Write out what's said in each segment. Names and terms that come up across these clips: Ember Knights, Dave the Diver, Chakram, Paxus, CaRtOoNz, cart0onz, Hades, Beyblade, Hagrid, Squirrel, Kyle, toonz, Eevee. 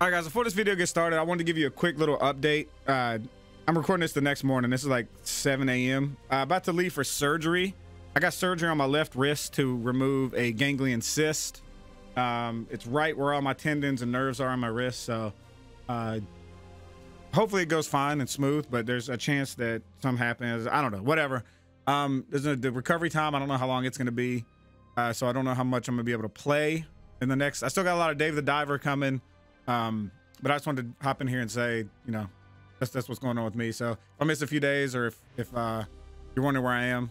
All right, guys, before this video gets started, I wanted to give you a quick little update. I'm recording this the next morning. This is like 7 a.m. About to leave for surgery. I got surgery on my left wrist to remove a ganglion cyst. It's right where all my tendons and nerves are on my wrist. So hopefully it goes fine and smooth, but there's a chance that something happens. I don't know, whatever. The recovery time, I don't know how long it's going to be. So I don't know how much I'm going to be able to play in the next. I still got a lot of Dave the Diver coming. But I just wanted to hop in here and say, you know, that's what's going on with me. So if I miss a few days, or if you're wondering where I am,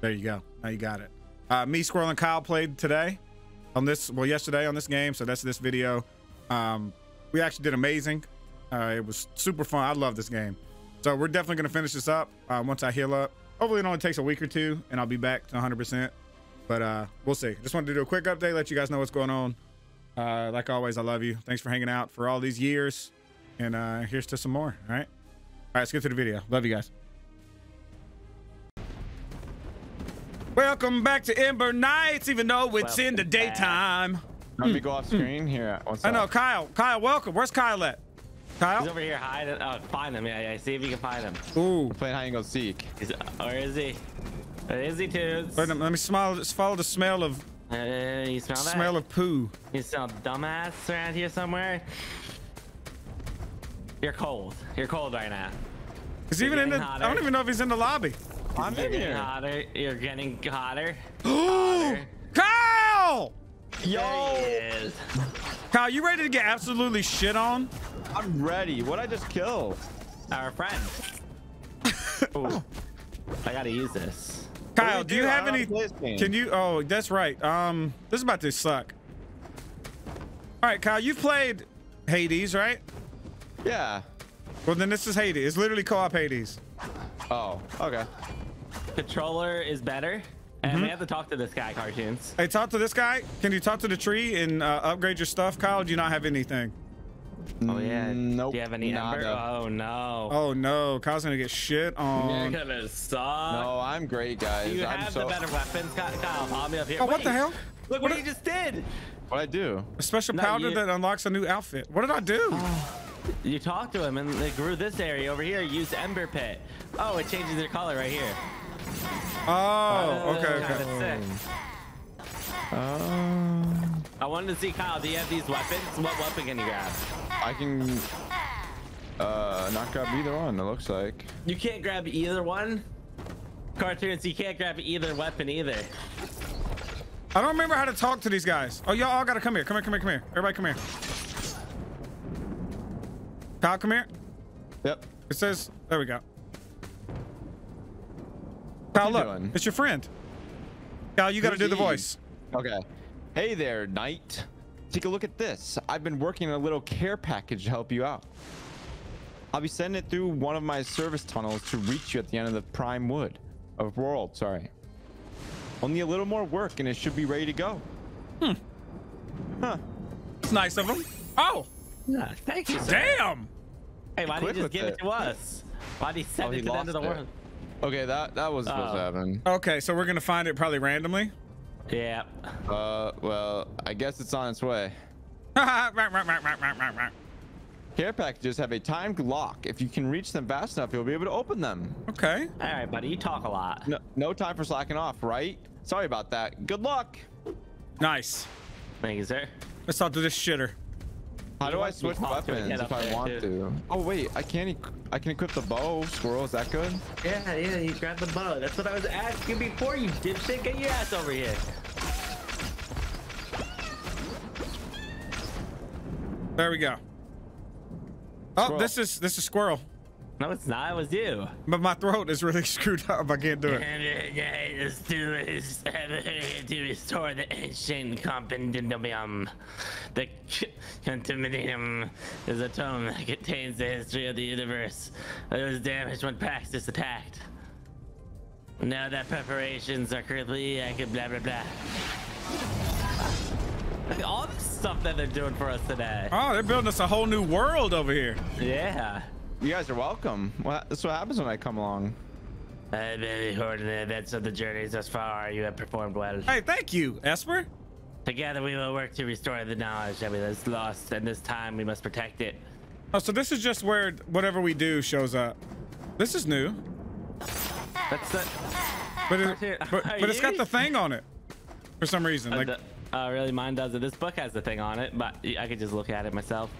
there you go. Now you got it. Me, Squirrel, and Kyle played today on this, well, yesterday on this game. So that's this video. We actually did amazing. It was super fun. I love this game. So we're definitely going to finish this up once I heal up. Hopefully it only takes a week or two and I'll be back to 100%. But we'll see. Just wanted to do a quick update, let you guys know what's going on. Like always, I love you. Thanks for hanging out for all these years. And here's to some more. All right. Let's get to the video. Love you guys. Welcome back to Ember Knights, even though it's in the daytime. Let me go off screen here. I know, Kyle. Kyle, welcome. Where's Kyle at? Kyle? He's over here hiding. Oh, find him. Yeah, yeah. See if you can find him. Ooh. We're playing hide and go seek. Where is he? Where is he, dudes? Let me smile. Just follow the smell of. You smell that? Smell of poo. You smell dumbass around here somewhere. You're cold. You're cold right now. He's even in the. Hotter. I don't even know if he's in the lobby. I'm in here. Hotter. You're getting hotter. Hotter. Kyle! Yo! There he is. Kyle, you ready to get absolutely shit on? I'm ready. What'd I just kill? Our friend. Oh. I gotta use this. Kyle, do you have any? Can you? Oh, that's right. This is about to suck. All right, Kyle, you've played Hades, right? Yeah. Well, then this is Hades. It's literally co-op Hades. Oh, okay. Controller is better, and we have to talk to this guy, CaRtOoNz. Hey, talk to this guy. Can you talk to the tree and upgrade your stuff, Kyle? Do you not have anything? Oh yeah. Nope. Do you have any Ember? Oh no. Oh no. Kyle's gonna get shit on. You're gonna suck. No, I'm great, guys. You have the better weapons, Kyle. Pop me up here. Oh, what the hell? Look what you just did. What'd I do? A special powder that unlocks a new outfit. What did I do? You talked to him and they grew this area over here. Use Ember Pit. Oh, it changes their color right here. Oh. Okay. Okay. Oh. I wanted to see, Kyle, do you have these weapons? What weapon can you grab? I can not grab either one, it looks like. You can't grab either one? CaRtOoNz, you can't grab either weapon either. I don't remember how to talk to these guys. Oh, y'all all gotta come here. Come here, come here, come here. Everybody come here. Kyle, come here. Yep. It says, there we go. Kyle, look, it's your friend. Kyle, you gotta do the voice. Okay. Hey there, Knight. Take a look at this. I've been working on a little care package to help you out. I'll be sending it through one of my service tunnels to reach you at the end of the prime wood of world. Sorry. Only a little more work and it should be ready to go. Hmm. Huh. It's nice of him. Oh. Yeah, thank you. Sir. Damn. Hey, why did he just give it to us? Why did he send it to the end of the world? Okay, that was supposed to happen. Okay, so we're gonna find it probably randomly. Yeah. Well, I guess it's on its way. Care packages have a timed lock. If you can reach them fast enough, you'll be able to open them. Okay. All right, buddy. You talk a lot. No time for slacking off, right? Sorry about that. Good luck. Nice. Thank you, sir. Let's talk to this shitter. How do I switch weapons if I want to? Oh wait, I can equip the bow. Squirrel, is that good? Yeah, yeah, you grab the bow. That's what I was asking before, you dipshit. Get your ass over here. There we go. Oh, squirrel. this is Squirrel. No, it's not. It was you. But my throat is really screwed up. I can't do it. This dude is to restore the ancient compendium. The compendium is a tome that contains the history of the universe. It was damaged when Paxus attacked. Now that preparations are currently, I can blah blah blah. Look at all the stuff that they're doing for us today. Oh, they're building us a whole new world over here. Yeah. You guys are welcome. Well, that's what happens when I come along. I've been recording the events of the journeys thus far. You have performed well. Hey, thank you, Esper. Together we will work to restore the knowledge that we was lost, and this time we must protect it. Oh, so this is just where whatever we do shows up. This is new. That's the... but it's got the thing on it for some reason. Like, really, mine doesn't. This book has the thing on it, but I could just look at it myself.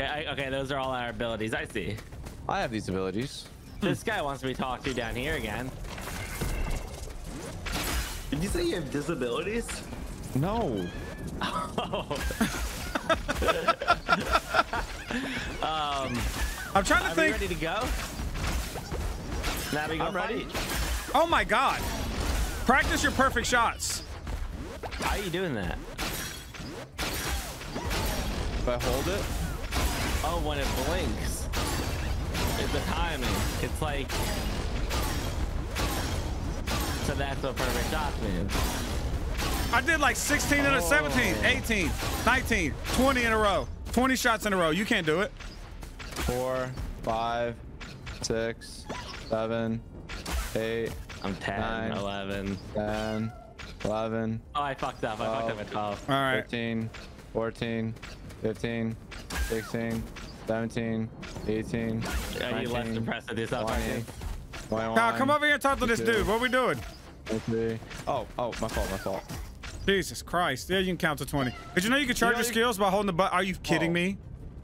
Okay, okay, those are all our abilities. I see. I have these abilities. This guy wants me to talk to down here again. Did you say you have disabilities? No. Oh. I'm trying to think. Are we ready to go? Now we go. I'm ready. Oh my God. Practice your perfect shots. How are you doing that? If I hold it. Oh, when it blinks. It's the timing. It's like. So that's what perfect shots means. I did like 16 out of 17, 18, 19, 20 in a row. 20 shots in a row. You can't do it. 4, 5, 6, 7, 8. I'm 10, 9, 11. 10, 11. Oh, I fucked up. 12, I fucked up at 12. All right. 13, 14, 15, 16, 17, 18. Yeah, you left depressed at this. 20, 21, now come over here and talk to this dude. What are we doing? 23. Oh, my fault. Jesus Christ. Yeah, you can count to 20. Did you know you can charge your skills by holding the button? Are you kidding me?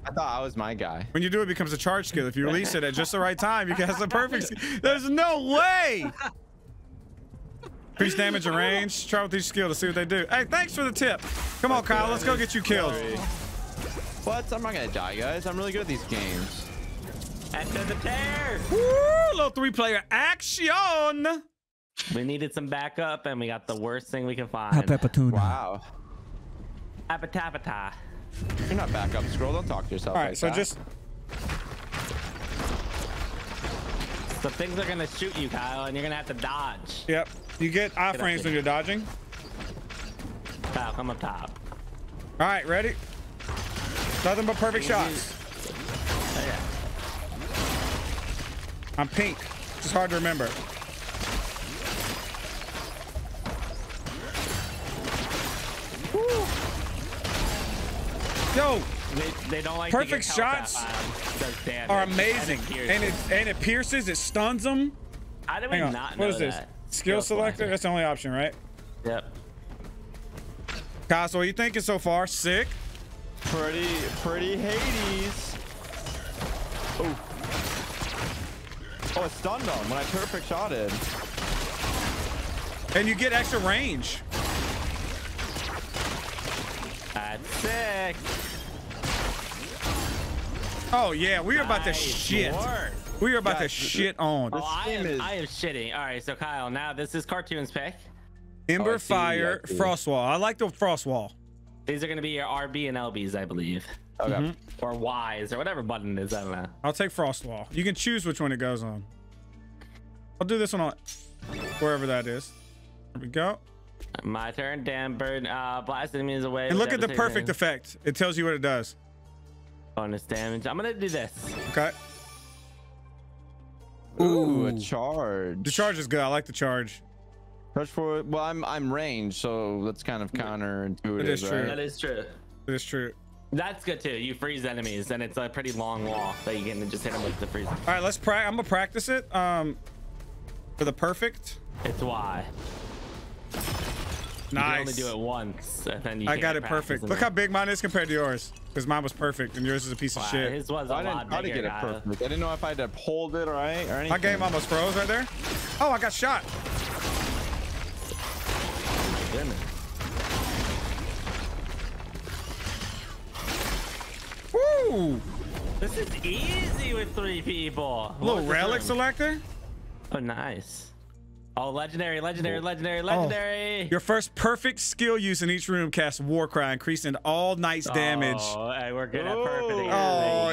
I thought I was my guy. When you do, it becomes a charge skill. If you release it at just the right time, you can have the perfect. There's no way. Increase damage and range. Try with each skill to see what they do. Hey, thanks for the tip. Come on, Kyle. Let's go get you killed. What? I'm not going to die, guys. I'm really good at these games. After the tear. Woo! Little 3-player action. We needed some backup, and we got the worst thing we can find. Wow. Appetapata. You're not backup, Scroll. Don't talk to yourself. All right, like so that. Just. So things are gonna shoot you, Kyle, and you're gonna have to dodge. Yep. You get eye frames when you're dodging. Kyle, come up top. All right, ready? Nothing but perfect shots. Oh, yeah. I'm pink. It's just hard to remember. Yo, they don't like perfect shots are amazing, and it pierces, it stuns them. How do we not know that? What is this? Skill selector? That's the only option, right? Yep. Kyle, what are you thinking so far? Sick. Pretty Hades. Oh, it stunned them when I perfect shotted. And you get extra range. That's sick. Oh yeah, we are about to shit. We are about to shit on. Oh, I am shitting. All right, so Kyle, now this is CaRtOoNz pick. Ember, fire, frost wall. I like the frost wall. These are going to be your RB and LBs, I believe. Okay. Or Ys or whatever button it is. I don't know. I'll take frost wall. You can choose which one it goes on. I'll do this one on wherever that is. There we go. My turn. Damn bird blasting me away. And look at the perfect effect. It tells you what it does. Bonus damage. I'm gonna do this. Okay. Ooh, a charge. The charge is good. I like the charge. Charge for well, I'm ranged, so that's kind of counterintuitive. It is true. Right? That is true. It is true. That's good too. You freeze enemies, and it's a pretty long wall that you can just hit them with the freeze. All right, let's I'm gonna practice it. For the perfect. It's Y. Nice. You can only do it once, and then you got it perfect. Look how big mine is compared to yours, because mine was perfect and yours is a piece of shit. His was a lot bigger. I didn't get it perfect. I didn't know if I had to hold it or anything. My game almost froze right there. Oh, I got shot. Oh, my goodness. Woo! This is easy with 3 people. Little relic selector. Oh, nice. Oh, legendary. Your first perfect skill use in each room casts Warcry, increasing all knight's damage. Hey, we're good at perfect.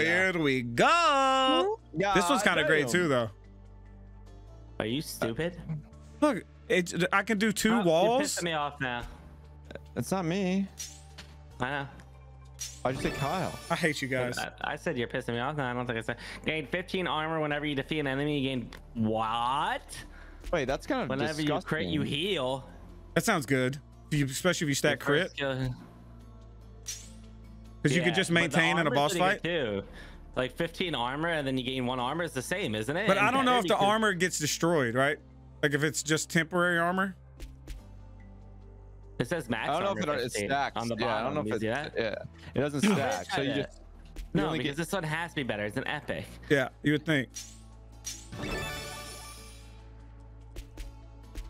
Here we go. Yeah, this one's kind of great too, though. Are you stupid? Look, I can do 2 walls. You're pissing me off now. It's not me. I know. I just said Kyle. I hate you guys. I said you're pissing me off now. I don't think I said. Gain 15 armor whenever you defeat an enemy. You gain what? Wait, that's kind of disgusting. Whenever you crit, you heal. That sounds good. If especially if you stack crit. Because you could just maintain in a boss fight. Like 15 armor and then you gain 1 armor. It's the same, isn't it? But I don't know if the armor gets destroyed, right? Like if it's just temporary armor. It says max. I don't know if it stacks on the bottom. Yeah, I don't know if it doesn't stack. So you just no, because this one has to be better. It's an epic. Yeah, you would think.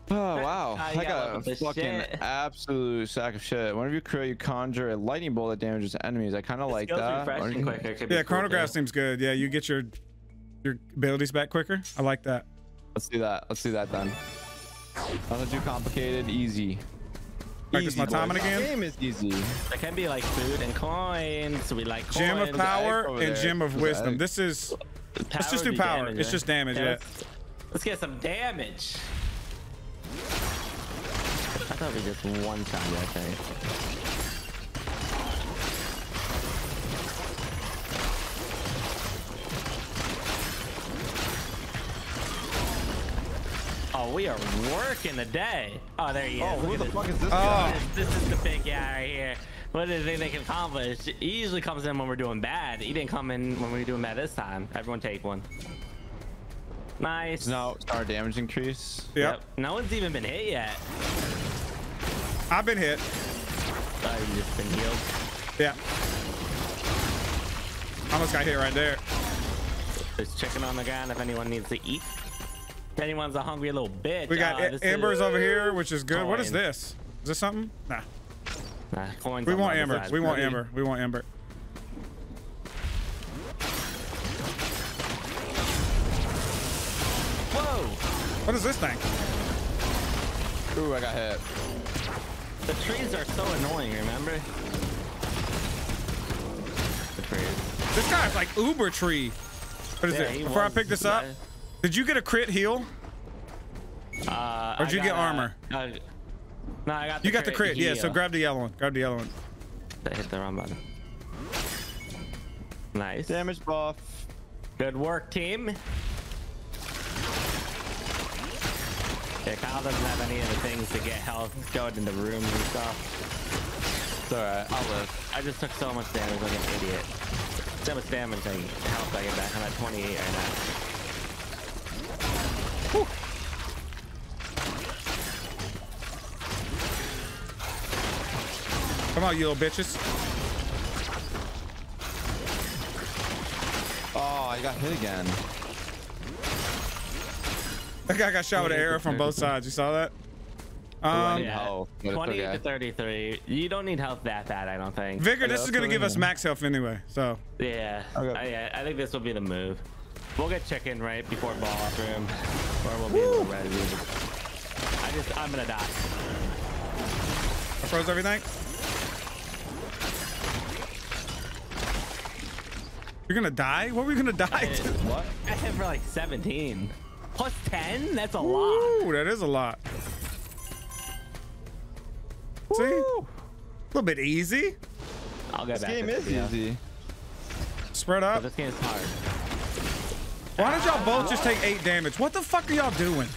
Oh wow! I got a fucking absolute sack of shit. Whenever you create, you conjure a lightning bolt that damages enemies. I kind of like that. Yeah, chronograph seems good. Yeah, you get your abilities back quicker. I like that. Let's do that. Let's do that then. Nothing too complicated. Easy. Practice my timing again. Game is easy. That can be like food and coins. We like coins. Gem of power and gem of wisdom. This is. Let's just do power. It's just damage. Yeah. Let's get some damage. I thought we just one time, I think. Oh, we are working today. Oh, there he is. Oh, who the fuck is this guy? This is the big guy right here. What do they can accomplish? He usually comes in when we're doing bad. He didn't come in when we were doing bad this time. Everyone take one. Nice. No, star damage increase. Yep. No one's even been hit yet. I've been hit. I've just been healed. Yeah. Almost got hit right there. Just checking on the ground if anyone needs to eat. If anyone's a hungry little bitch. We got embers over here, which is good. Coin. What is this? Is this something? Nah. Coins. We want embers. Side. We want ember. We want ember. Whoa! What is this thing? Ooh, I got hit. The trees are so annoying, remember? The trees. This guy's like uber tree. What is it? Before I pick this up, did you get a crit heal? Or did you get armor? No, I got the crit. You got the crit, yeah, so grab the yellow one. Grab the yellow one. I hit the wrong button. Nice. Damage buff. Good work, team. Yeah, Kyle doesn't have any of the things to get health going into rooms and stuff. It's alright, I'll live. I just took so much damage like an idiot. So much damage and health I get back. I'm at 28 right now. Whew. Come on, you little bitches. Oh, I got hit again. That guy got shot with an arrow from both sides. You saw that? Yeah. 20 to 33. You don't need health that bad, I don't think. Vigor, this is going to give us max health anyway, so. Yeah. Okay. I think this will be the move. We'll get chicken right before boss room. Or we'll be in the red room. I'm going to die. I froze everything. You're going to die? What were you going to die to? What? I hit for like 17. Plus 10? That's a lot. Ooh, that is a lot. Woo. See? A little bit easy. I'll get back. This game is easy. Spread up. This game's hard. Why did y'all both just take 8 damage? What the fuck are y'all doing?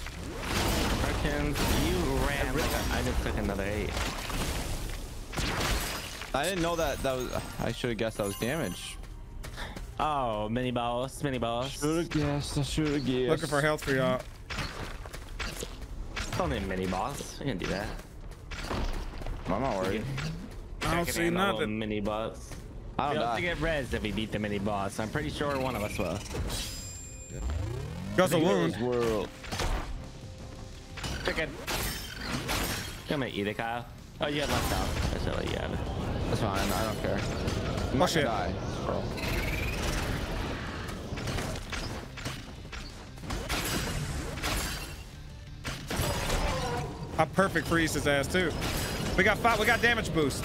You ran. I just took another 8. I didn't know that. That was. I should have guessed that was damage. Oh, mini boss, mini boss. Should've guessed, I should've guessed. Looking for health for y'all. It's only a mini boss. I can do that. I'm not worried. I don't see nothing. Mini boss. I don't know. We have to get res if we beat the mini boss. I'm pretty sure one of us will. Got the wound. Chicken. I'm gonna eat it, Kyle. Oh, you had left out. I should let you have it. That's fine. I don't care. I'm not gonna die, bro. I perfect freeze his ass too. We got 5. We got damage boost.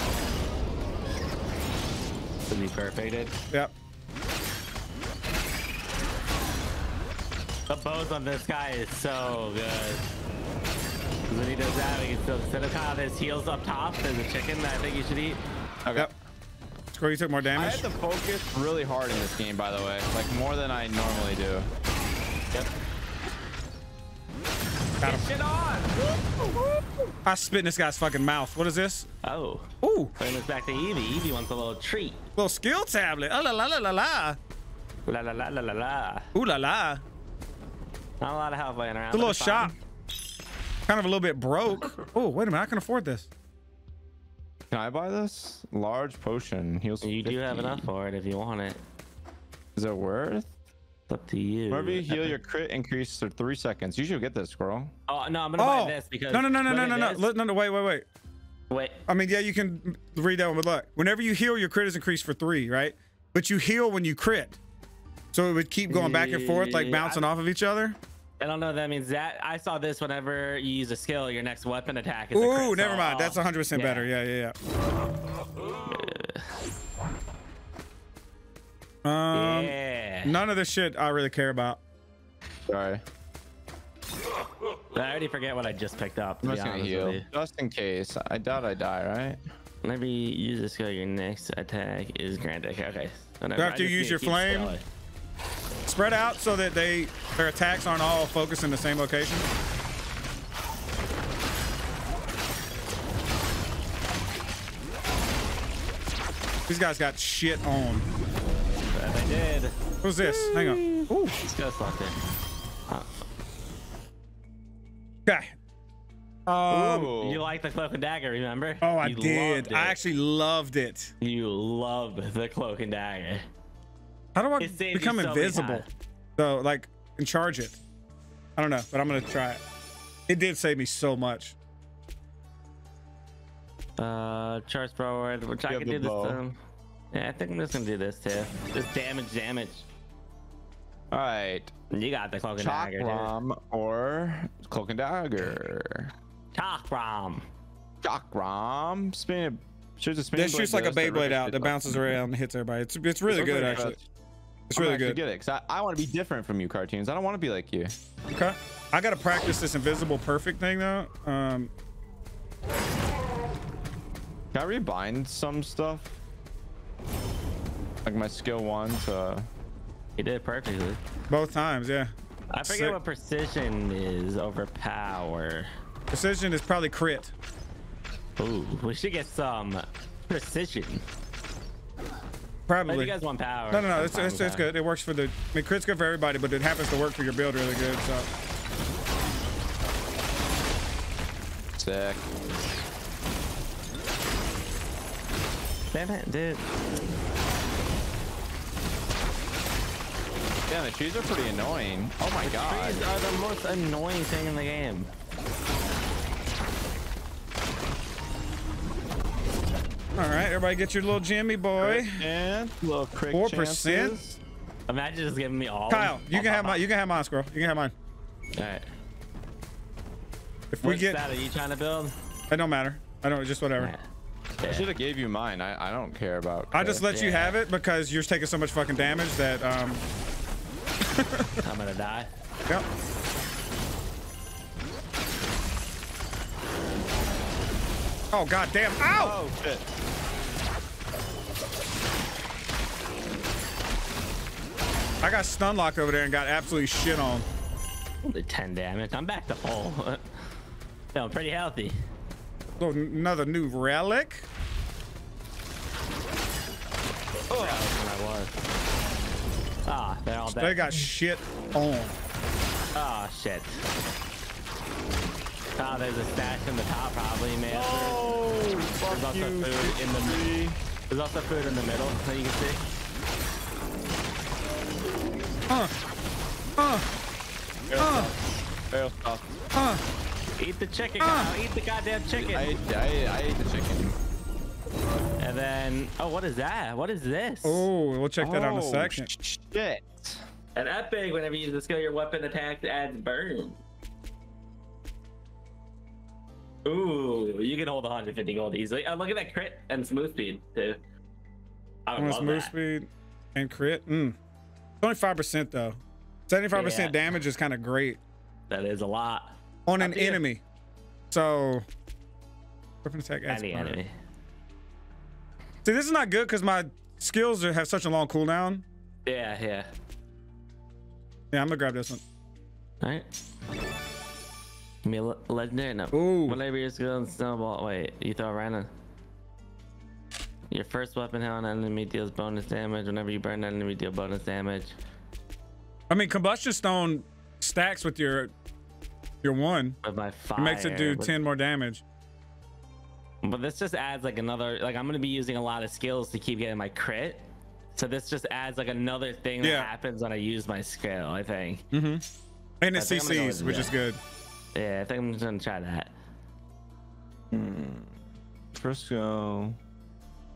To be perfected. Yep. The pose on this guy is so good. When he does that, he can still, instead of how his heels up top, there's a chicken that I think you should eat. Okay. Yep. Score, you took more damage. I had to focus really hard in this game, by the way, like more than I normally do. Yep. Get shit on! Woo! I spit in this guy's fucking mouth. What is this? Oh. Ooh. Bring this back to Eevee. Eevee wants a little treat. Little skill tablet. Oh, la la la la la. La la la la la la. Ooh la la. Not a lot of help laying around. It's a little shop. Kind of a little bit broke. Oh, wait a minute. I can afford this. Can I buy this? Large potion. Heals you 50. Do have enough for it if you want it. Is it worth? It's up to you. Whenever you heal, your crit increase for 3 seconds. You should get this, squirrel. Oh, no, I'm going to buy this because... No, wait. Wait. I mean, yeah, you can read that one, but look. Whenever you heal, your crit is increased for 3, right? But you heal when you crit. So it would keep going back and forth, like bouncing off of each other. I don't know what that means. That I saw this whenever you use a skill, your next weapon attack is a crit. Ooh, never mind. That's 100% better. Yeah. None of this shit I really care about. Sorry. I already forget what I just picked up. I'm just gonna heal. Just in case. I doubt I die, right? Whenever you use a skill, your next attack is grand attack. Okay. Whenever after you use your flame, spread out so that their attacks aren't all focused in the same location. These guys got shit on. I did. What's this? Hang on. Ooh. This guy's locked in. Okay. You like the cloak and dagger, remember? Oh, I did. I actually loved it. You loved the cloak and dagger. How do I become invisible? So, like, and charge it. I don't know, but I'm gonna try it. It did save me so much. Charge forward, which I can do this time. Yeah, I think I'm just gonna do this too. Just damage. All right. You got the cloak and dagger. Chakram or cloak and dagger. Chakram. Chakram. Spin. This shoots like a Beyblade out that bounces around and hits everybody. It's really good, actually. It's really good. Get it, cause I want to be different from you, CaRtOoNz. I don't want to be like you. Okay. I gotta practice this invisible perfect thing though. Can I rebind some stuff? Like my skill 1 to... He did perfectly. Both times, yeah. I forget what precision is over power. Precision is probably crit. Ooh, we should get some precision. Probably. You guys want power. No, it's good. It works for the... I mean, crit's good for everybody, but it happens to work for your build really good, so... Sick. Damn it, dude. Yeah, the trees are pretty annoying. Oh my god. Trees are the most annoying thing in the game. All right, everybody get your little Jimmy boy. Yeah, little crick 4%. Imagine just giving me all. Kyle, you can have mine. You can have mine, squirrel. You can have mine. All right. If we get that, are you trying to build? It don't matter. I don't. Just whatever. Right. Yeah. I should have gave you mine. I don't care about. I just let you have it because you're taking so much fucking damage that I'm gonna die. Yep. Oh god damn. Ow! Oh shit. I got stun locked over there and got absolutely shit on. Only 10 damage. I'm back to full. No, I'm pretty healthy. Another new relic. Ah, they're all dead. They got shit on. Ah, oh, shit. Ah, oh, there's a stash in the top, probably, man. Oh, there's also food in the middle. There's also food in the middle that you can see. Eat the chicken, Kyle. Eat the goddamn chicken. I ate the chicken. And then, oh, what is that? What is this? Oh, we'll check that out in a second. Shit. An epic, whenever you use the skill, your weapon attack adds burn. Ooh, you can hold 150 gold easily. Oh, look at that crit and smooth speed, too. I would love smooth that. Speed and crit. It's only 5% though. 75% damage is kind of great. That is a lot. On an enemy. So, weapon attack adds burn. Enemy. See, this is not good because my skills have such a long cooldown. Yeah. Yeah, I'm gonna grab this one. All right. Legendary? No. Ooh. Whatever your skill and snowball. Wait, you throw a random. Your first weapon held on an enemy deals bonus damage. Whenever you burn an enemy, deal bonus damage. I mean, combustion stone stacks with your one. With my fire. It makes it do 10 more damage. But this just adds like another, like I'm going to be using a lot of skills to keep getting my crit. So this just adds like another thing that happens when I use my skill, I think. Mm-hmm. And it CCs, which is good. Yeah, I think I'm just going to try that. First go.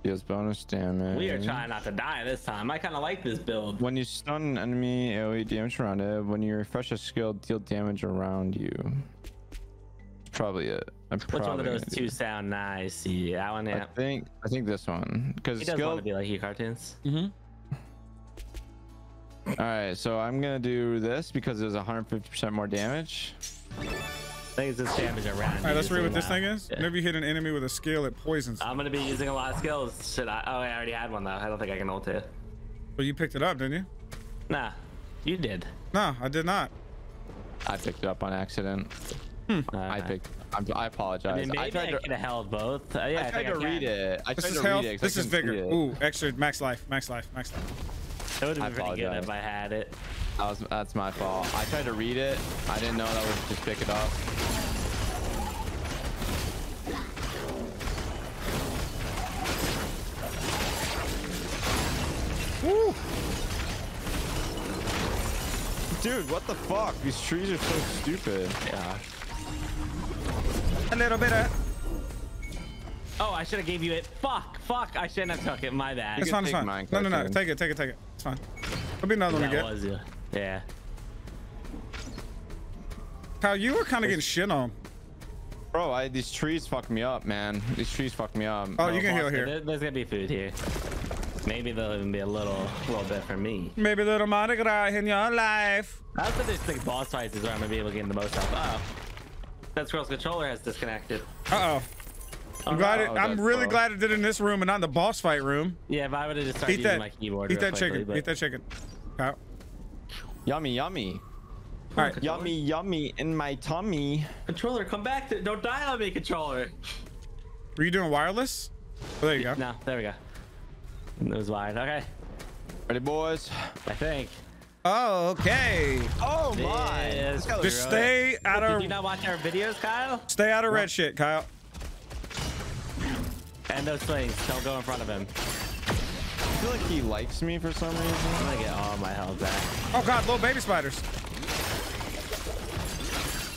Deals bonus damage. We are trying not to die this time. I kind of like this build. When you stun an enemy, AoE damage around it. When you refresh a skill, deal damage around you. That's probably it. Which one of those two sound nice? Yeah, that one. Yeah. I think this one, because it want to be like your cartoons. All right, so I'm gonna do this because there's 150% more damage. I think it's just damage around. All right, let's read what this thing is. Whenever you hit an enemy with a skill, it poisons. I'm gonna be using a lot of skills. Should I? Oh, I already had one though. I don't think I can ult it. Well, you picked it up, didn't you? Nah, you did. No, I did not. I picked it up on accident. I apologize. I mean, maybe I tried to held both. Yeah, I tried to read it. I tried to read it. This is vigor. Ooh, extra max life, max life, max life. It would have been pretty good if I had it. That's my fault. I tried to read it. I didn't know that would just pick it up. Woo! Dude, what the fuck? These trees are so stupid. Yeah. A little bit of... Oh, I should have gave you it. Fuck, fuck. I shouldn't have took it. My bad. It's fine, it's fine. Mine, no, no, no. Take it, take it, take it. It's fine. There'll be another one to get. Yeah. Kyle, you were kind of getting shit on. Bro, these trees fucked me up, man. These trees fucked me up. Oh, you can heal here. There's going to be food here. Maybe there'll even be a little bit for me. Maybe a little Mardi Gras in your life. I also think there's boss fights is where I'm going to be able to get the most out. Oh. That squirrel's controller has disconnected. Uh-oh. I'm really glad it did in this room and not in the boss fight room. Yeah, if I would have just started using my keyboard. Eat that chicken. Eat that chicken. Ow. Yummy, yummy. All right. Yummy, yummy in my tummy. Controller, come back. Don't die on me, controller. Were you doing wireless? Oh, there you go. No, there we go. It was wired. Okay. Ready, boys? I think. Oh, okay. Oh my. Yes, just stay out of... Did you not watch our videos, Kyle? Stay out of red shit, Kyle. And those things. Don't go in front of him. I feel like he likes me for some reason. I'm gonna get all my health back. Oh god, little baby spiders.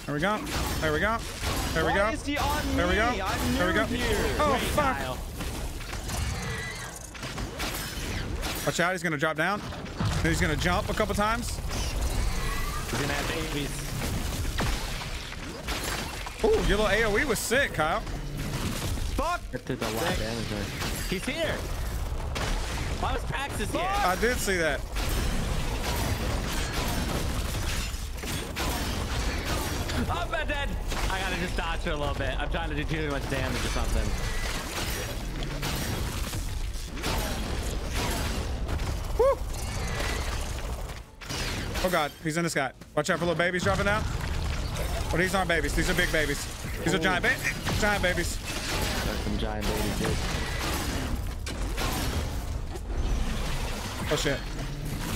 There we go. There we go. There we go. Why is he on me? I'm new here. Oh, wait, fuck. Kyle. Watch out, he's gonna drop down. He's gonna jump a couple times. He's gonna have babies. Ooh, your little AoE was sick, Kyle. Fuck! That did a lot of damage. He's here. Why was Praxis here? I did see that. I'm about dead. I gotta just dodge for a little bit. I'm trying to do too much damage or something. Woo! Oh god, he's in the sky. Watch out for little babies dropping down. But these aren't babies. These are big babies. These are giant, giant babies. There's some giant babies, dude. Oh shit.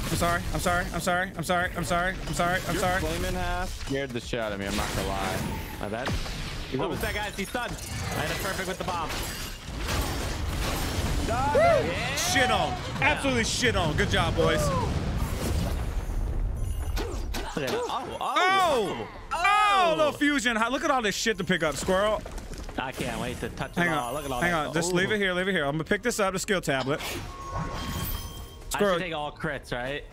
I'm sorry. I'm sorry. I'm sorry. I'm sorry. I'm sorry. I'm sorry. I'm sorry. Flaming half scared the shit out of me. I'm not gonna lie. My bad. He's almost that guy. He's stunned. I had it perfect with the bomb. Yeah. Shit on. Absolutely shit on. Good job, boys. Oh, little fusion. Look at all this shit to pick up, squirrel. I can't wait to touch it all. Look at all that. Hang on. Just leave it here. Leave it here. I'm going to pick this up, the skill tablet. Squirrel. I should take all crits, right?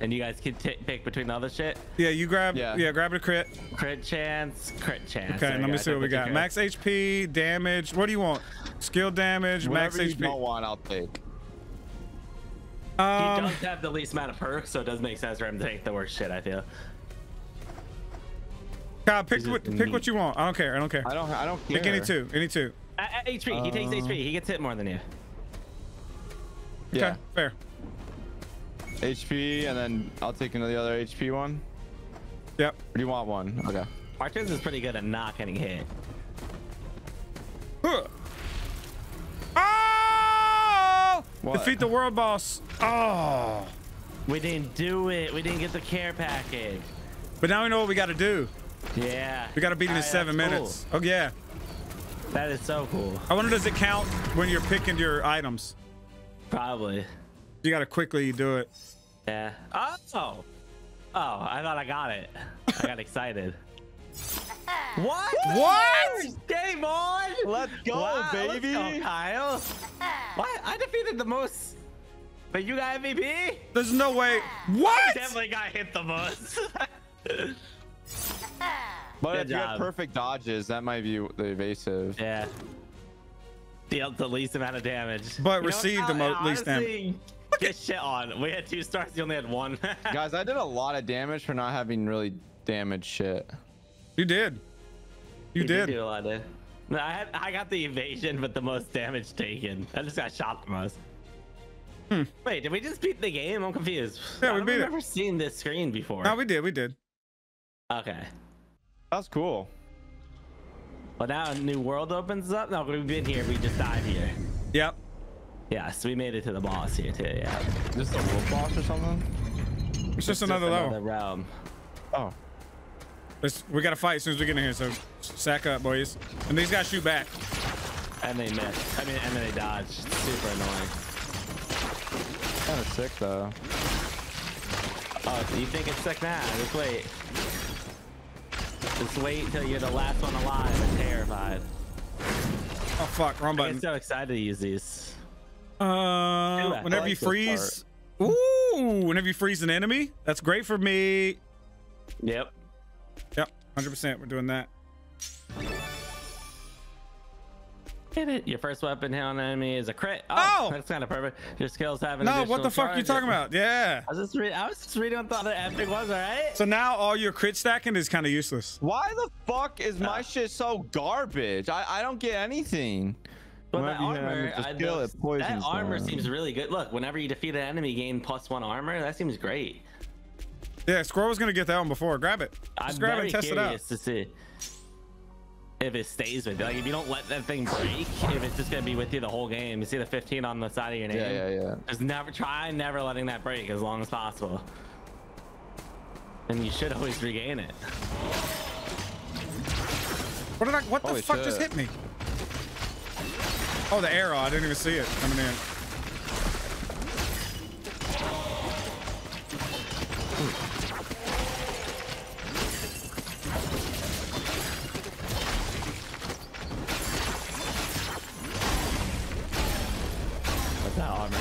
And you guys can pick between the other shit? Yeah, you grab grab the crit. Crit chance. Crit chance. Okay, let me see what we got. Max HP, damage. What do you want? Skill damage, max HP. Whatever you don't want, I'll take. He does have the least amount of perks, so it does make sense for him to take the worst shit, I feel. Kyle, pick what you want. I don't care. I don't care. I don't care. Pick any two. Any two. HP. He takes HP. He gets hit more than you. Yeah. Okay, fair. HP, and then I'll take another HP one. Yep. Or do you want one? Okay. Marquez is pretty good at not getting hit. Huh. Oh! What? Defeat the world boss. Oh. We didn't do it. We didn't get the care package. But now we know what we got to do. Yeah. We got to beat him in 7 minutes. Cool. Oh, yeah. That is so cool. I wonder, does it count when you're picking your items? Probably. You got to quickly do it. Yeah. Oh. Oh, I thought I got it. I got excited. What? What? Game on! Let's go, wow, baby! Let's go, Kyle. What? I defeated the most, but you got MVP? There's no way. What? I definitely got hit the most. But if you have perfect dodges, that might be the evasive. Yeah. Dealt the least amount of damage. But received the least damage. Get shit on. We had 2 stars. You only had 1. Guys, I did a lot of damage for not having really damaged shit. You did. You did. Do a lot of... No, I got the evasion, but the most damage taken. I just got shot the most. Hmm. Wait, did we just beat the game? I'm confused. Yeah, we beat it. I've never seen this screen before. No, we did. We did. Okay. That's cool. Well, now a new world opens up. No, we've been here. We just died here. Yep. Yes, we made it to the boss here too. Yeah. Just a wolf boss or something? It's just another level. Realm. Oh. We gotta fight as soon as we get in here. So sack up, boys. And these guys shoot back. And they miss. I mean, and then they dodge. It's super annoying. Kind of sick though. Oh, so you think it's sick now? Just wait. Just wait until you're the last one alive. I'm terrified. Oh fuck! Wrong button. I'm so excited to use these. Whenever you freeze, ooh, whenever you freeze an enemy, that's great for me. Yep. Yep. 100%. We're doing that. Get it. Your first weapon hit on an enemy is a crit. Oh, that's kind of perfect. Your skills have an additional charge. No, what the fuck are you talking about? Yeah. I was just reading what the epic was, all right? So now all your crit stacking is kind of useless. Why the fuck is my shit so garbage? I don't get anything. But that armor, that armor seems really good. Look, whenever you defeat an enemy, gain +1 armor. That seems great. Yeah, Squirrel was gonna get that one before. Grab it. Just grab it and test it out. I'm very curious to see if it stays with you. Like if you don't let that thing break, if it's just gonna be with you the whole game. You see the 15 on the side of your name. Yeah, yeah, yeah. Just try never letting that break as long as possible. And you should always regain it. What did I? What the fuck just hit me? Oh, the arrow. I didn't even see it coming in. What's that armor?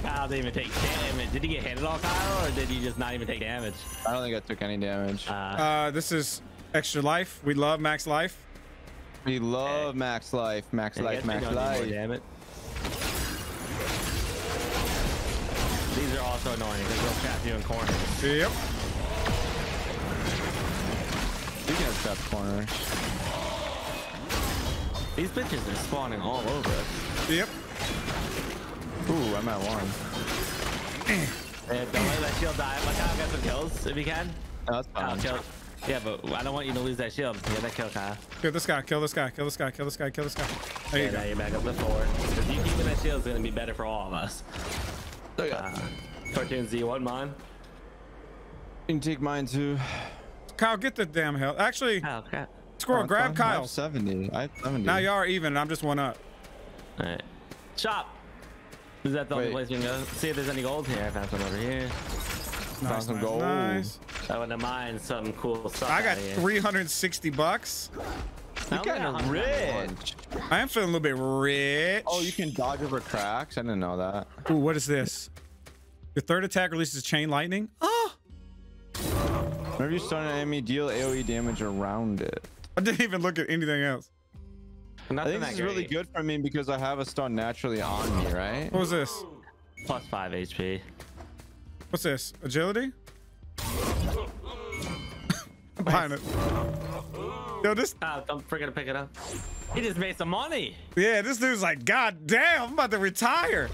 Kyle didn't even take damage. Did he get hit at all, Kyle, or did he just not even take damage? I don't think I took any damage. This is extra life. We love max life. We love max life, max life, max life. Damn it. These are also annoying because they'll trap you in corners. Yep. You can trap corners. These bitches are spawning all over us. Yep. Ooh, I'm at 1. Don't let that shield die. Look out, I've got some kills if you can. Oh, that's fine. Yeah, but I don't want you to lose that shield. Yeah, that kill, Kyle. Kill this guy, kill this guy, kill this guy, kill this guy, kill this guy. There you go. Now you're back up to 4. If you keep that shield, it's going to be better for all of us. CaRtOoNz, you want mine? You can take mine too. Kyle, get the damn hell. Actually, crap. Squirrel, grab Kyle. I have 70. I have 70. Now you are even, and I'm just 1 up. All right. Shop. Is that the only place we can go? See if there's any gold here. I found some over here. Nice, some gold. Nice. I want to mine some cool stuff. I got $360. You kind of rich. I am feeling a little bit rich. Oh, you can dodge over cracks. I didn't know that. Ooh, what is this? Your third attack releases chain lightning. Oh. Whenever you stun an enemy, deal AOE damage around it. I didn't even look at anything else. I think this is really good for me because I have a stun naturally on me, right? What was this? +5 HP. What's this? Agility? I'm behind it. Yo, this. I'm freaking pick it up. He just made some money. Yeah, this dude's like, God damn, I'm about to retire.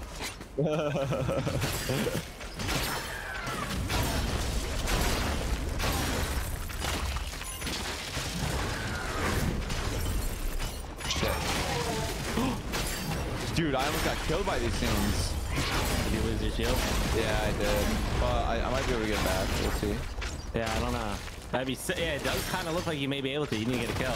Dude, I almost got killed by these things. Did you lose your shield? Yeah, I did. Well, I might be able to get back. We'll see. Yeah, I don't know. That'd be so, yeah, it does kind of look like you may be able to. You need to get a kill.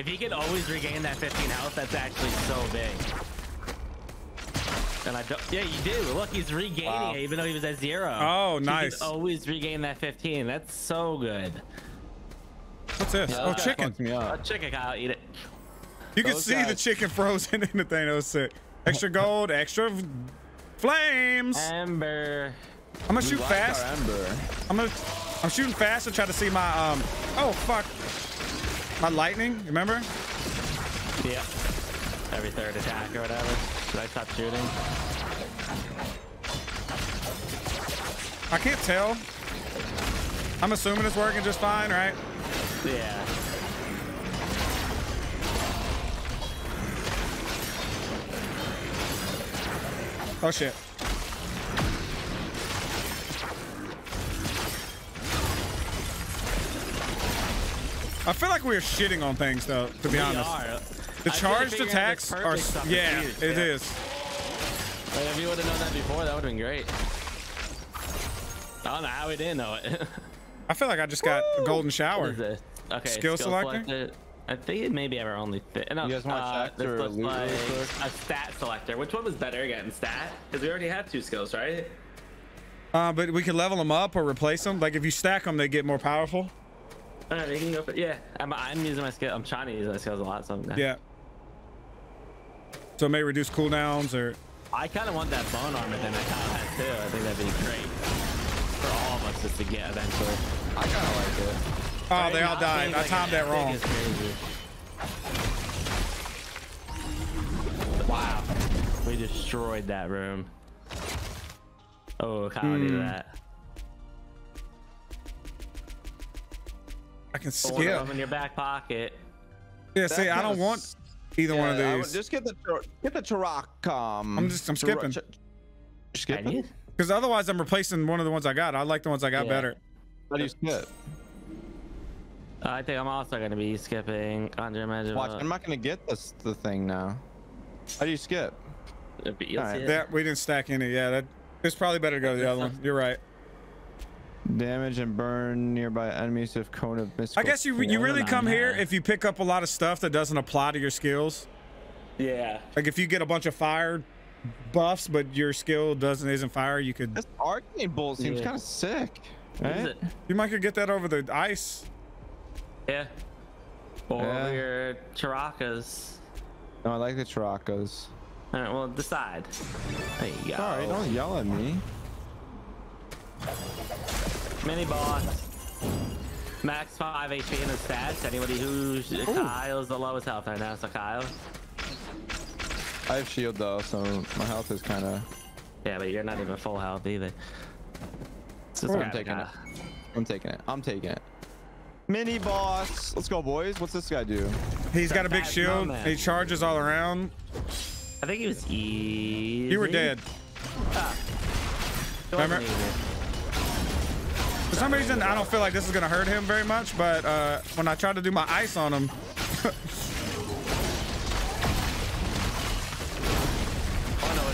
If you can always regain that 15 health, that's actually so big. And I don't. Yeah, you do. Look, he's regaining it even though he was at 0. Oh, nice. You can always regain that 15. That's so good. What's this? Yeah, oh, chicken. Oh, chicken. I'll eat it. You can see the chicken frozen in the thing. That was sick. Extra gold, extra flames. Ember. I'm gonna shoot fast. I'm shooting fast to try to see my oh fuck, my lightning. Remember? Yeah. Every third attack or whatever. Should I stop shooting? I can't tell. I'm assuming it's working just fine, right? Yeah. Oh shit. I feel like we're shitting on things though, to be honest. The charged attacks are, yeah, it is. Like, if you would have known that before, that would have been great. I don't know how we didn't know it. I feel like I just got a golden shower. Okay, skill selector. I think it may be our only thing. No, you guys want to check or like a stat selector. Which one was better again? Stat? Because we already have two skills, right? But we can level them up or replace them. Like if you stack them, they get more powerful. All right, you can go for, yeah, I'm using my skill. I'm trying to use my skills a lot. So yeah. So it may reduce cooldowns or. I kind of want that bone armor thing. I kind of have too. I think that'd be great for all of us just to get eventually. I kind of like it. Oh, right, they all died. I timed that wrong. Wow. We destroyed that room. Oh, Kyle did that. I can skip. One of them in your back pocket. Yeah, see, I don't want either one of these. Just get the Turok. I'm skipping. Skipping? Because otherwise I'm replacing one of the ones I got. I like the ones I got better. How do you skip? I think I'm also going to be skipping. Watch, I'm not going to get the thing now. How do you skip? Right. That we didn't stack any. Yeah, that it's probably better to go to the other one. You're right. Damage and burn nearby enemies if cone of mystical. I guess you really come here if you pick up a lot of stuff that doesn't apply to your skills. Yeah. Like if you get a bunch of fire buffs, but your skill isn't fire, you could. This arcane bolt seems kind of sick. Right? You might could get that over the ice. Yeah. Or your Chiracas. No, I like the Chiracas. All right, well, decide. There you go. Sorry, don't yell at me. Mini boss. Max 5 HP in his stats. Anybody who's Kyle's the lowest health right now, so Kyle. I have shield though, so my health is kind of. Yeah, but you're not even full health either. It's just I'm taking it. Mini boss. Let's go, boys. What's this guy do? He's got a big shield. He charges all around. I think he was easy. You were dead. Remember? For some reason, I don't feel like this is going to hurt him very much, but when I tried to do my ice on him. It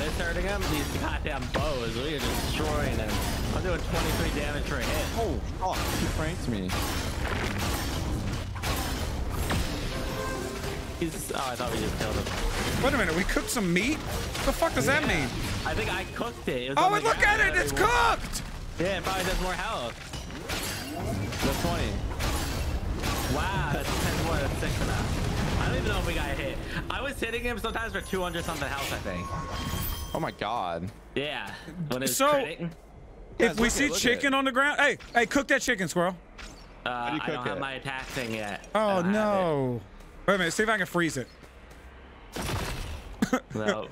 is hurting him. These goddamn bows. We are destroying him. I'm doing 23 damage for a hit. Oh, fuck. He franked me. Oh, I thought we just killed him. Wait a minute, we cooked some meat? What the fuck does that mean? I think I cooked it. Oh, and look at it! It's cooked! Yeah, it probably does more health. That's 20. Wow, that's 10 more. That's 6 for that. I don't even know if we got hit. I was hitting him sometimes for 200 something health, I think. Oh my god. Yeah. When it's if we see chicken on the ground, hey, cook that chicken, squirrel. I don't have my attack thing yet. Oh no. Wait a minute, see if I can freeze it. No.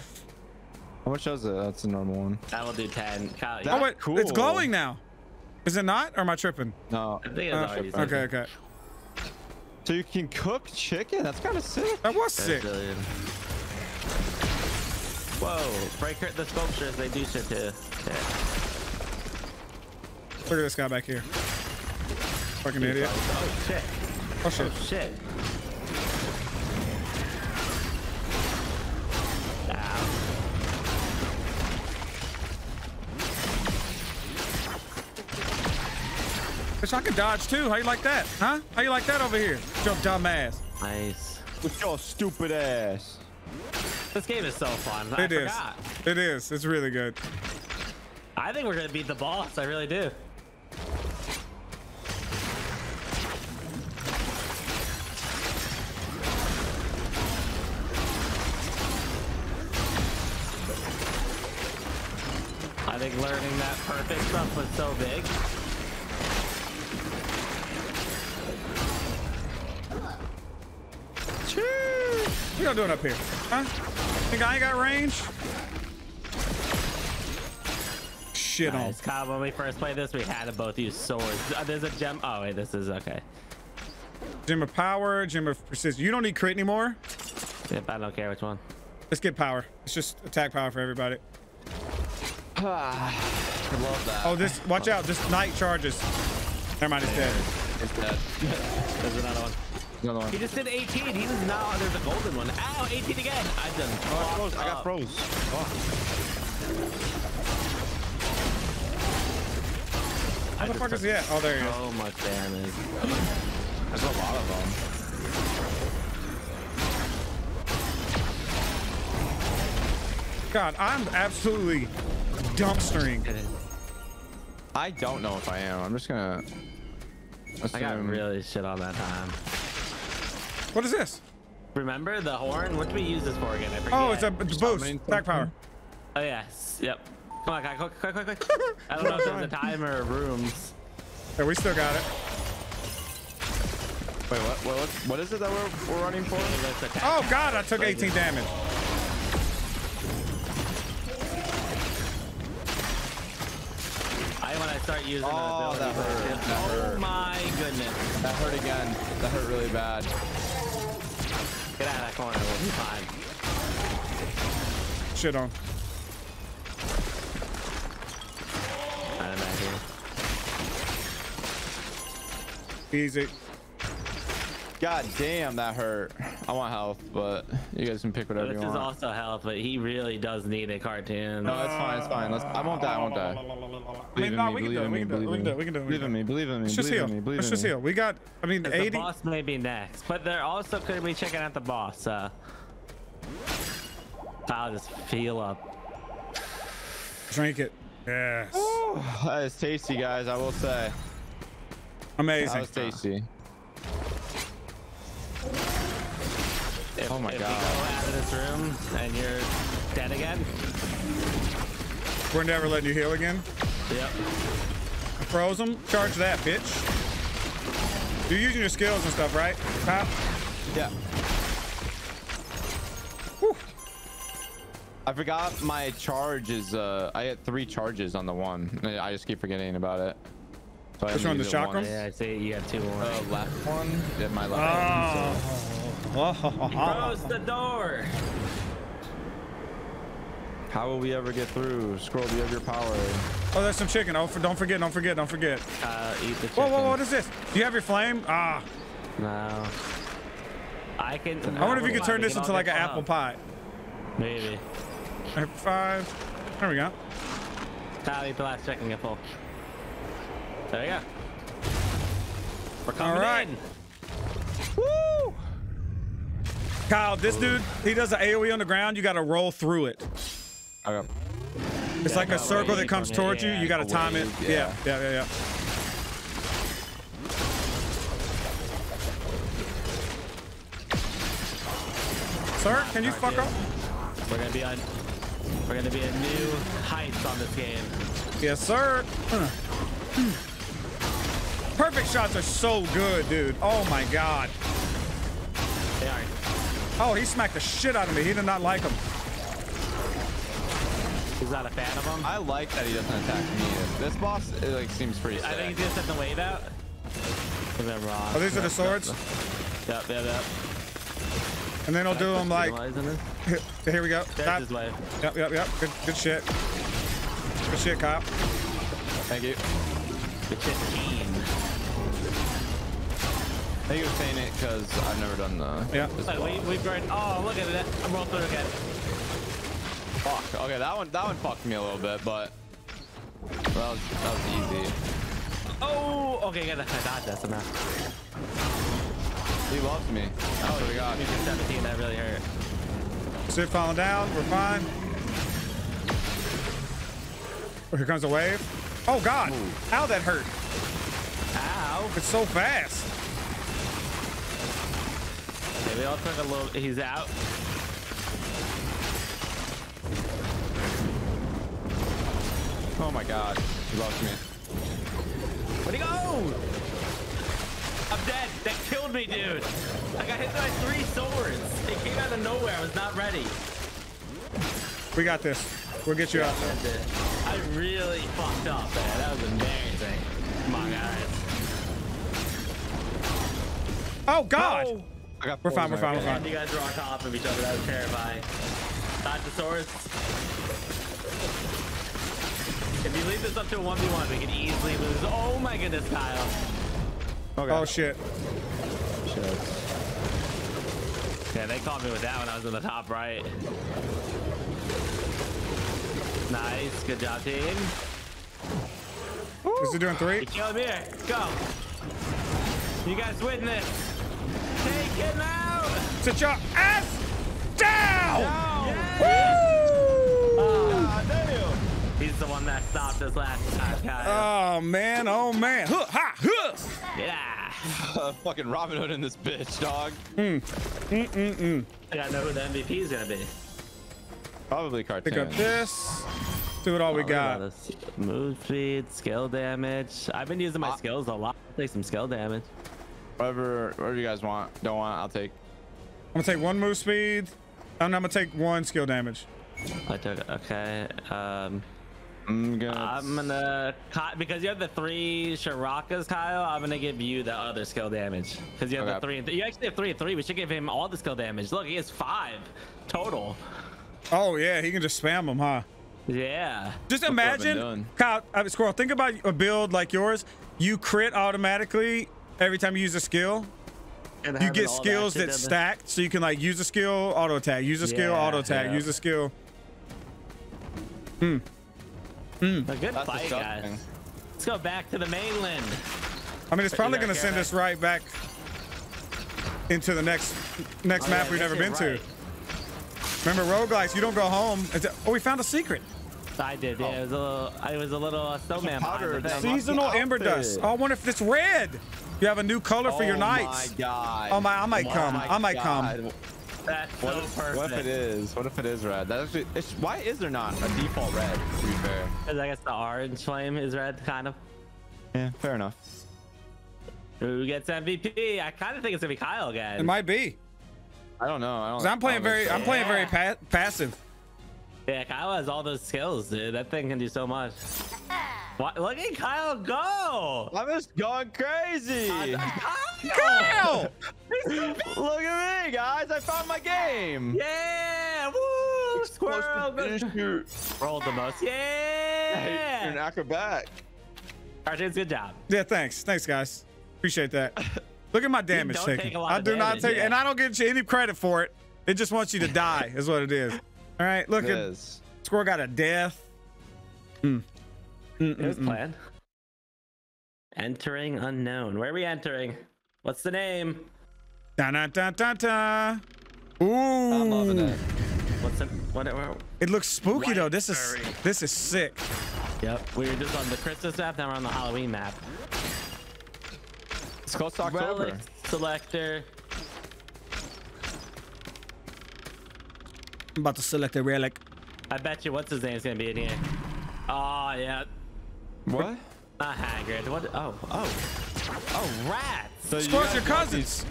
How much does it? That's a normal one. That will do 10. Kyle, oh wait, cool. It's glowing now. Is it not? Or am I tripping? No. I think it's already tripping. Okay. So you can cook chicken? That's kind of sick. That was sick. Whoa, break the sculptures, they do shit too. Look at this guy back here. Fucking idiot. Oh shit. Oh shit. Oh shit. Ow. Bitch, I can dodge too. How you like that? Huh? How you like that over here? With your dumb ass. Nice. With your stupid ass. This game is so fun. It is. It's really good. I think we're gonna beat the boss. I really do. I think learning that perfect stuff was so big. What y'all doing up here? Huh? Think I ain't got range? Shit on. Cobb, when we first played this, we had to both use swords. There's a gem. Oh, wait, this is okay. Gem of power, gem of precision. You don't need crit anymore. Yep, I don't care which one. Let's get power. It's just attack power for everybody. I love that. Oh, this, watch out. This knight charges. Never mind, it's dead. It's dead. There's another one. He just did 18. He was now there's a golden one. Ow, 18 again. I done. Oh, I froze. I got froze. Oh. How the fuck is he at? Oh, there he is. So much damage. There's a lot of them. God, I'm absolutely dumpstering. I don't know if I am. I'm just gonna. Assume. I got really shit on that time. What is this? Remember the horn? What do we use this for again? I forget. Oh, it's a boost. Back power. Oh, yes. Yep. Come on, guy. Quick, quick, quick, quick. I don't know if there's a timer or rooms. Hey, we still got it. Wait, what is it that we're running for? Oh, God. I took 18 damage. When I start using oh, that hurt. Oh my goodness. That hurt again. That hurt really bad. Get out of that corner. We'll be fine. Shit on. Out of that here. Easy. God damn, that hurt. I want health, but you guys can pick whatever you want. This is also health, but he really does need a cartoon. No, it's fine. It's fine. Let's, I won't die. I won't die. Believe in me. Believe in me. Believe in me. Believe in me. Let's just heal. Let's just heal. We got, I mean, 80. The boss may be next, but they're also going to be checking out the boss. I'll just heal up. Drink it. Yes. Ooh, that is tasty, guys. I will say. Amazing. That was tasty. If, oh my God. If you go out of this room and you're dead again. We're never letting you heal again. Yep. I froze him. Charge that, bitch. You're using your skills and stuff, right? Pop. Yeah. Whew. I forgot my charge is, I had 3 charges on the one. I just keep forgetting about it. Which one, the shotgun? Yeah, I'd say you have 2 more. The left one? Yeah, my left one. So. Close the door! How will we ever get through? Scroll, you have your power. Oh, there's some chicken. Oh, don't forget, don't forget, don't forget. Eat the chicken. Whoa, whoa, what is this? Do you have your flame? Ah. No. I can. I wonder if you could turn this into like an apple pie. Maybe. 5. There we go. I'll eat the last chicken, get full. There you go. We're coming in. Woo! Kyle, this dude, he does an AoE on the ground. You got to roll through it. Okay. It's like a circle that comes towards you. You got to time it. Yeah, yeah, yeah, yeah. Sir, can you fuck up? We're gonna be on. We're gonna be at new heights on this game. Yes, sir. Perfect shots are so good, dude. Oh my God. They are. Oh, he smacked the shit out of me. He did not like him. He's not a fan of him. I like that he doesn't attack me either. This boss, it like seems pretty sick. I think he just sent the wave out. Oh, these are the swords? Yep, yep, yep. And then I'll do them like. Here we go. There's his wave. Yep, yep, yep. Good shit. Good shit, cop. Thank you. I think you're saying it because I've never done the. Yeah. Wait, we've grown. Oh, look at it. I'm rolling through again. Fuck. Okay, that one fucked me a little bit, but well, that was easy. Oh, okay, yeah, I died that somehow. He loves me. Oh my god. 17, that really hurt. Shit falling down. We're fine. Oh, here comes a wave. Oh god. Ooh. Ow, that hurt. Ow. It's so fast. Okay, we all took a little. He's out. Oh my god. He loves me. Where'd he go? I'm dead. That killed me, dude. I got hit by 3 swords. It came out of nowhere. I was not ready. We got this. We'll get you out. I really fucked up, man. That was embarrassing. Come on, guys. Oh god. Oh. I got we're fine. You guys were on top of each other. That was terrifying. Dodge the swords. If you leave this up to a 1v1, we can easily lose. Oh my goodness, Kyle. Okay. Oh shit. Yeah, they caught me with that when I was in the top right. Nice. Good job, team. Woo. Is he doing 3? He killed me here. Go. You guys win this. Take him out. Sit your ass down. No. Yes. Woo. Damn. He's the one that stopped us last time, Kyle. Oh man, oh man. Huh, ha, huh. Yeah. Fucking Robin Hood in this bitch, dog. I gotta know who the MVP is gonna be. Probably CaRtOoNz. Pick up this. Do it all we got. Move speed, skill damage. I've been using my skills a lot. I'll take some skill damage. Whatever you guys want. Don't want, I'll take. I'm gonna take 1 move speed. And I'm gonna take 1 skill damage. I took it. Okay. I'm gonna because you have the 3 Shirakas, Kyle. I'm gonna give you the other skill damage because you have the 3 and 3. You actually have 3 and 3. We should give him all the skill damage. Look, he has 5 total. Oh yeah, he can just spam them, huh? Yeah. Just imagine, Kyle. Squirrel, think about a build like yours. You crit automatically every time you use a skill. And you get skills that stack, so you can like use a skill, auto attack, use a skill, auto attack, use a skill. Hmm. A good fight, guys. Let's go back to the mainland. I mean, it's probably going to send us right back into the next map we've never been to. Remember, roguelikes, you don't go home. Oh, we found a secret. I did. Yeah, it was a little snowman powder. Seasonal ember dust. Oh, I wonder if it's red. You have a new color for your knights. Oh my god. Oh my, I might come. I might come. That's so perfect. What if it is? What if it is red? That's actually, why is there not a default red, to be fair? Because I guess the orange flame is red, kind of. Yeah, fair enough. Who gets MVP? I kind of think it's gonna be Kyle, guys. It might be. I don't know. I don't. I'm playing very passive. Yeah, Kyle has all those skills, dude. That thing can do so much. What? Look at Kyle go! I'm just going crazy. Kyle! Look at me, guys! I found my game. Yeah! Woo! Squirrel! Rolled the most. Yeah! You're an acrobat. CaRtOoNz, good job. Yeah, thanks. Thanks, guys. Appreciate that. Look at my damage taken. I do not take, and I don't get you any credit for it. It just wants you to die, is what it is. All right, look at Squirrel got a death. It was planned. Entering unknown. Where are we entering? What's the name? Da da da da da. Ooh. I'm loving it. What's it? What? It looks spooky though. This is sick. Yep. We were just on the Christmas map. Now we're on the Halloween map. It's close to October. Relic selector. I'm about to select a relic. I bet you what's his name is gonna be in here. Oh yeah. What? Not Hagrid. What? Oh, rats. So Squirrel's your cousins.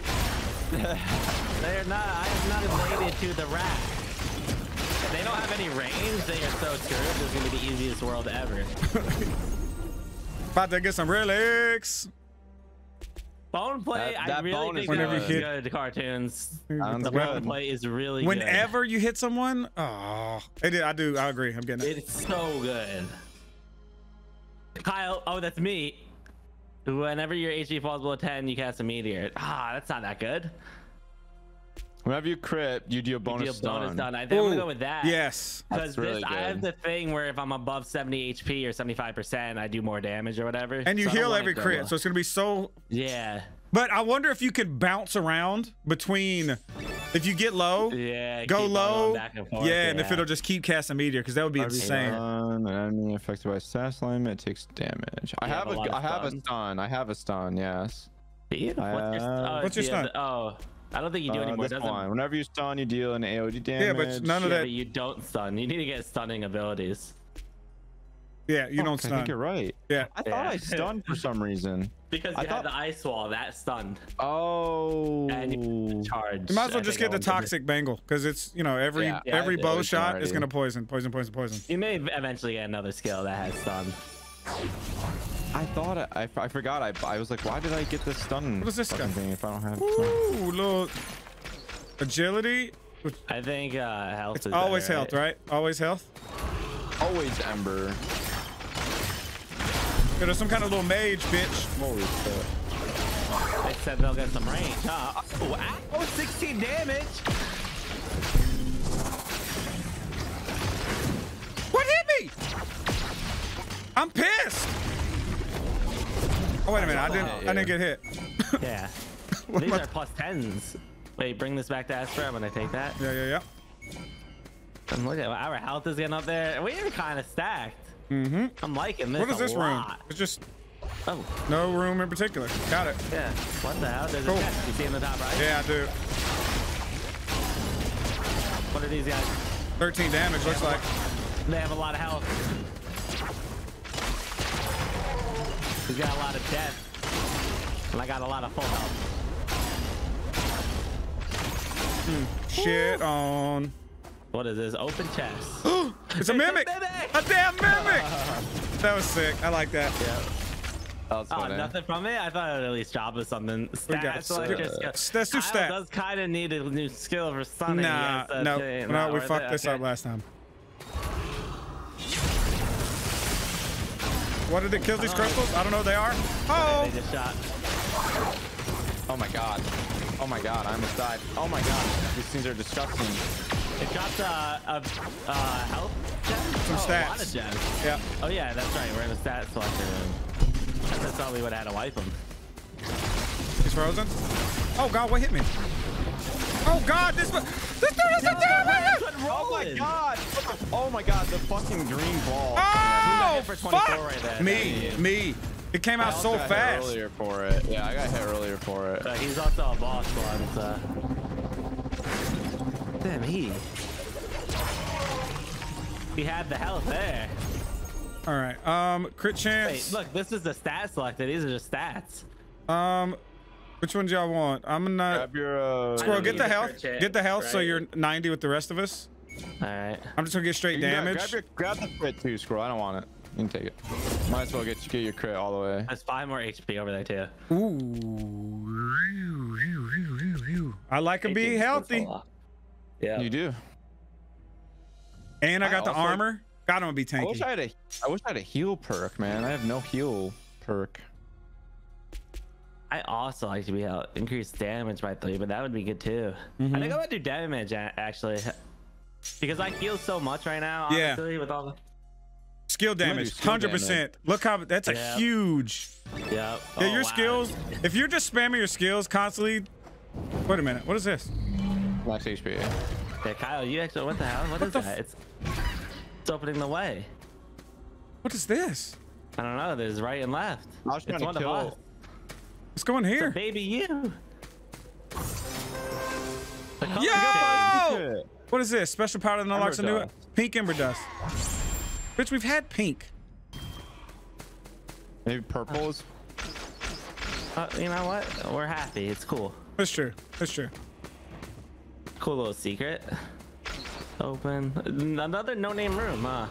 They're not. I am not related to the rats. If they don't have any range, they are so screwed. This is gonna be the easiest world ever. About to get some relics. Bone play. I really think that was good, CaRtOoNz. The bone play is really good. Whenever you hit someone, I agree. I'm getting it. It's so good. Kyle, oh, that's me. Whenever your HP falls below 10, you cast a meteor. Ah, that's not that good. Whenever you crit, you deal bonus stun. I think I'm gonna go with that. Yes, because really I have the thing where if I'm above 70 HP or 75%, I do more damage or whatever. And you heal every crit, so it's gonna be so. Yeah. But I wonder if you could bounce around between, if you get low, go low, and if it'll just keep casting meteor, because that would be insane. I'm affected by status alignment, it takes damage. I have a stun. Yes. Beautiful. What's your stun? Oh. I don't think you do anymore, does it? Whenever you stun, you deal an AOD damage. Yeah, but none of that. But you don't stun. You need to get stunning abilities. Yeah, you don't stun. I think you're right. Yeah. I thought I stunned for some reason. Because I thought the ice wall that stunned. Oh. And you charge. You might as well just get the toxic bangle, because it's, you know, every bow shot is gonna poison. You may eventually get another skill that has stun. I thought I forgot. I was like, why did I get this stun? What is this thing? If I don't have look, agility. I think health is always better, health, right? Always health. Always Ember. There's some kind of little mage, bitch. Holy shit! Except they'll get some range, huh? Oh, 16 damage. What hit me? I'm pissed. Oh, wait a minute, I didn't get hit. Yeah. These are +10s. Wait, bring this back to Astra when I take that. Yeah. And look at our health is getting up there. We are kind of stacked. Mm-hmm. I'm liking this. What is this room? It's just no room in particular. Got it. Yeah. What the hell? There's a chest. You see in the top right? Yeah, I do. What are these guys? 13 damage, looks like. They have a lot of health. He's got a lot of death, and I got a lot of full health. Shit on. What is this? Open chest. It's a mimic. A damn mimic. That was sick. I like that. Yeah. That was funny. Nothing from it. I thought I'd at least job with something. Stats. Let's do stats. Does kind of need a new skill for stunning. No, we fucked this up last time. What did it kill these crystals? I don't know what they are. Oh! They just shot. Oh my god. Oh my god, I almost died. Oh my god, these things are disgusting. It dropped health gems? Some stats. A lot of gems. Yeah. Oh yeah, that's right. We're in the stat selector. That's how we would have had to wipe him. He's frozen? Oh god, what hit me? Oh god, this dude is a damage! Oh my god! Oh my god, the fucking green ball. Oh, fuck! Right there, me. It came out so fast. Yeah, I got hit earlier for it. But he's also a boss one, so. Damn, he had the health there. All right, crit chance. Wait, look, this is the stat selector. These are just stats. Which one do y'all want? I'm gonna grab your, Squirrel, get the health. Get the health, right? So you're 90 with the rest of us. All right. I'm just gonna get straight damage. Grab the crit too, Squirrel. I don't want it. You can take it. Might as well get your crit all the way. That's 5 more HP over there too. Ooh. I like him being healthy. Yeah. You do. And I got the armor. God, I'm gonna be tanky. I wish I had a heal perk, man. I have no heal perk. I also like to be able to increase damage by 3, but that would be good too. Mm-hmm. I think I'm gonna do damage actually, because I heal so much right now. Honestly, with all the skill damage, 100%. Look how that's a huge. Yep. Oh, yeah, your skills. If you're just spamming your skills constantly. Wait a minute. What is this? Max HP. Yeah, Kyle, you actually. What the hell? What is that? It's opening the way. What is this? I don't know. There's right and left. I was trying to kill. What's going here? It's a baby you. Yo! What is this? Special powder that unlocks a new pink ember dust. Bitch, we've had pink. Maybe purples. You know what? We're happy. It's cool. That's true. That's true. Cool little secret. Open. Another no-name room, huh?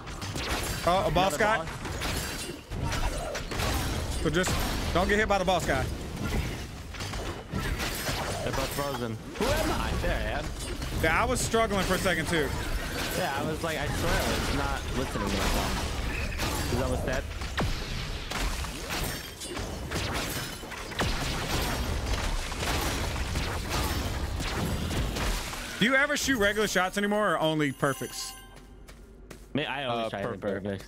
Oh, a boss guy? So just don't get hit by the boss guy. They're both frozen. Who am I? There I am. Yeah, I was struggling for a second too. Yeah, I was like, I swear I was not listening to myself. He's almost dead. Do you ever shoot regular shots anymore, or only perfects? I always try perfects.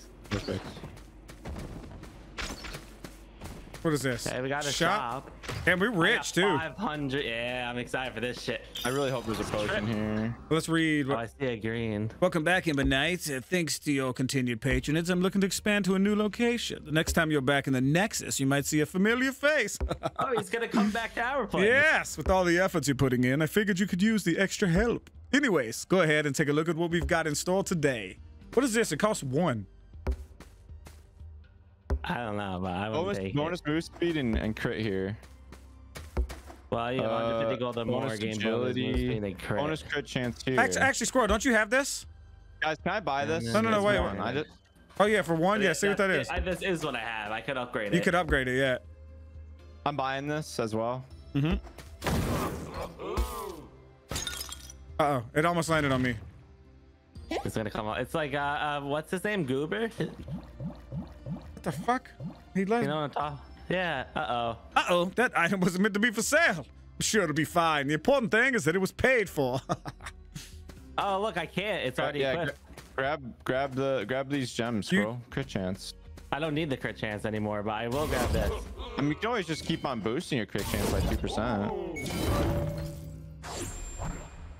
What is this? Hey, we got a shop. And we're rich too. 500. Yeah, I'm excited for this shit. I really hope there's a potion here. Let's read. Oh, I see a green. Welcome back, Ember Knights. Thanks to your continued patronage, I'm looking to expand to a new location. The next time you're back in the Nexus, you might see a familiar face. Oh, he's gonna come back to our place. Yes, with all the efforts you're putting in, I figured you could use the extra help. Anyways, go ahead and take a look at what we've got in store today. What is this? It costs 1. I don't know, but I would take bonus boost speed and crit here. Well, you 150 gold or more game agility, bonus crit chance here. Actually, Squirrel, don't you have this? Guys, can I buy this? No, no, no, wait. Oh, yeah, for 1, yeah, see what that is. This is what I have. I could upgrade it. You could upgrade it, yeah. I'm buying this as well. Mm-hmm. Uh-oh, it almost landed on me. It's going to come out. It's like, what's his name? Goober? What the fuck? He landed. You know what I'm talking about? Yeah, uh-oh, that item wasn't meant to be for sale. I'm sure it'll be fine. The important thing is that it was paid for. Oh, look, I can't. It's already equipped. Grab these gems, bro. Crit chance. I don't need the crit chance anymore, but I will grab this. I mean, you can always just keep on boosting your crit chance by 2%.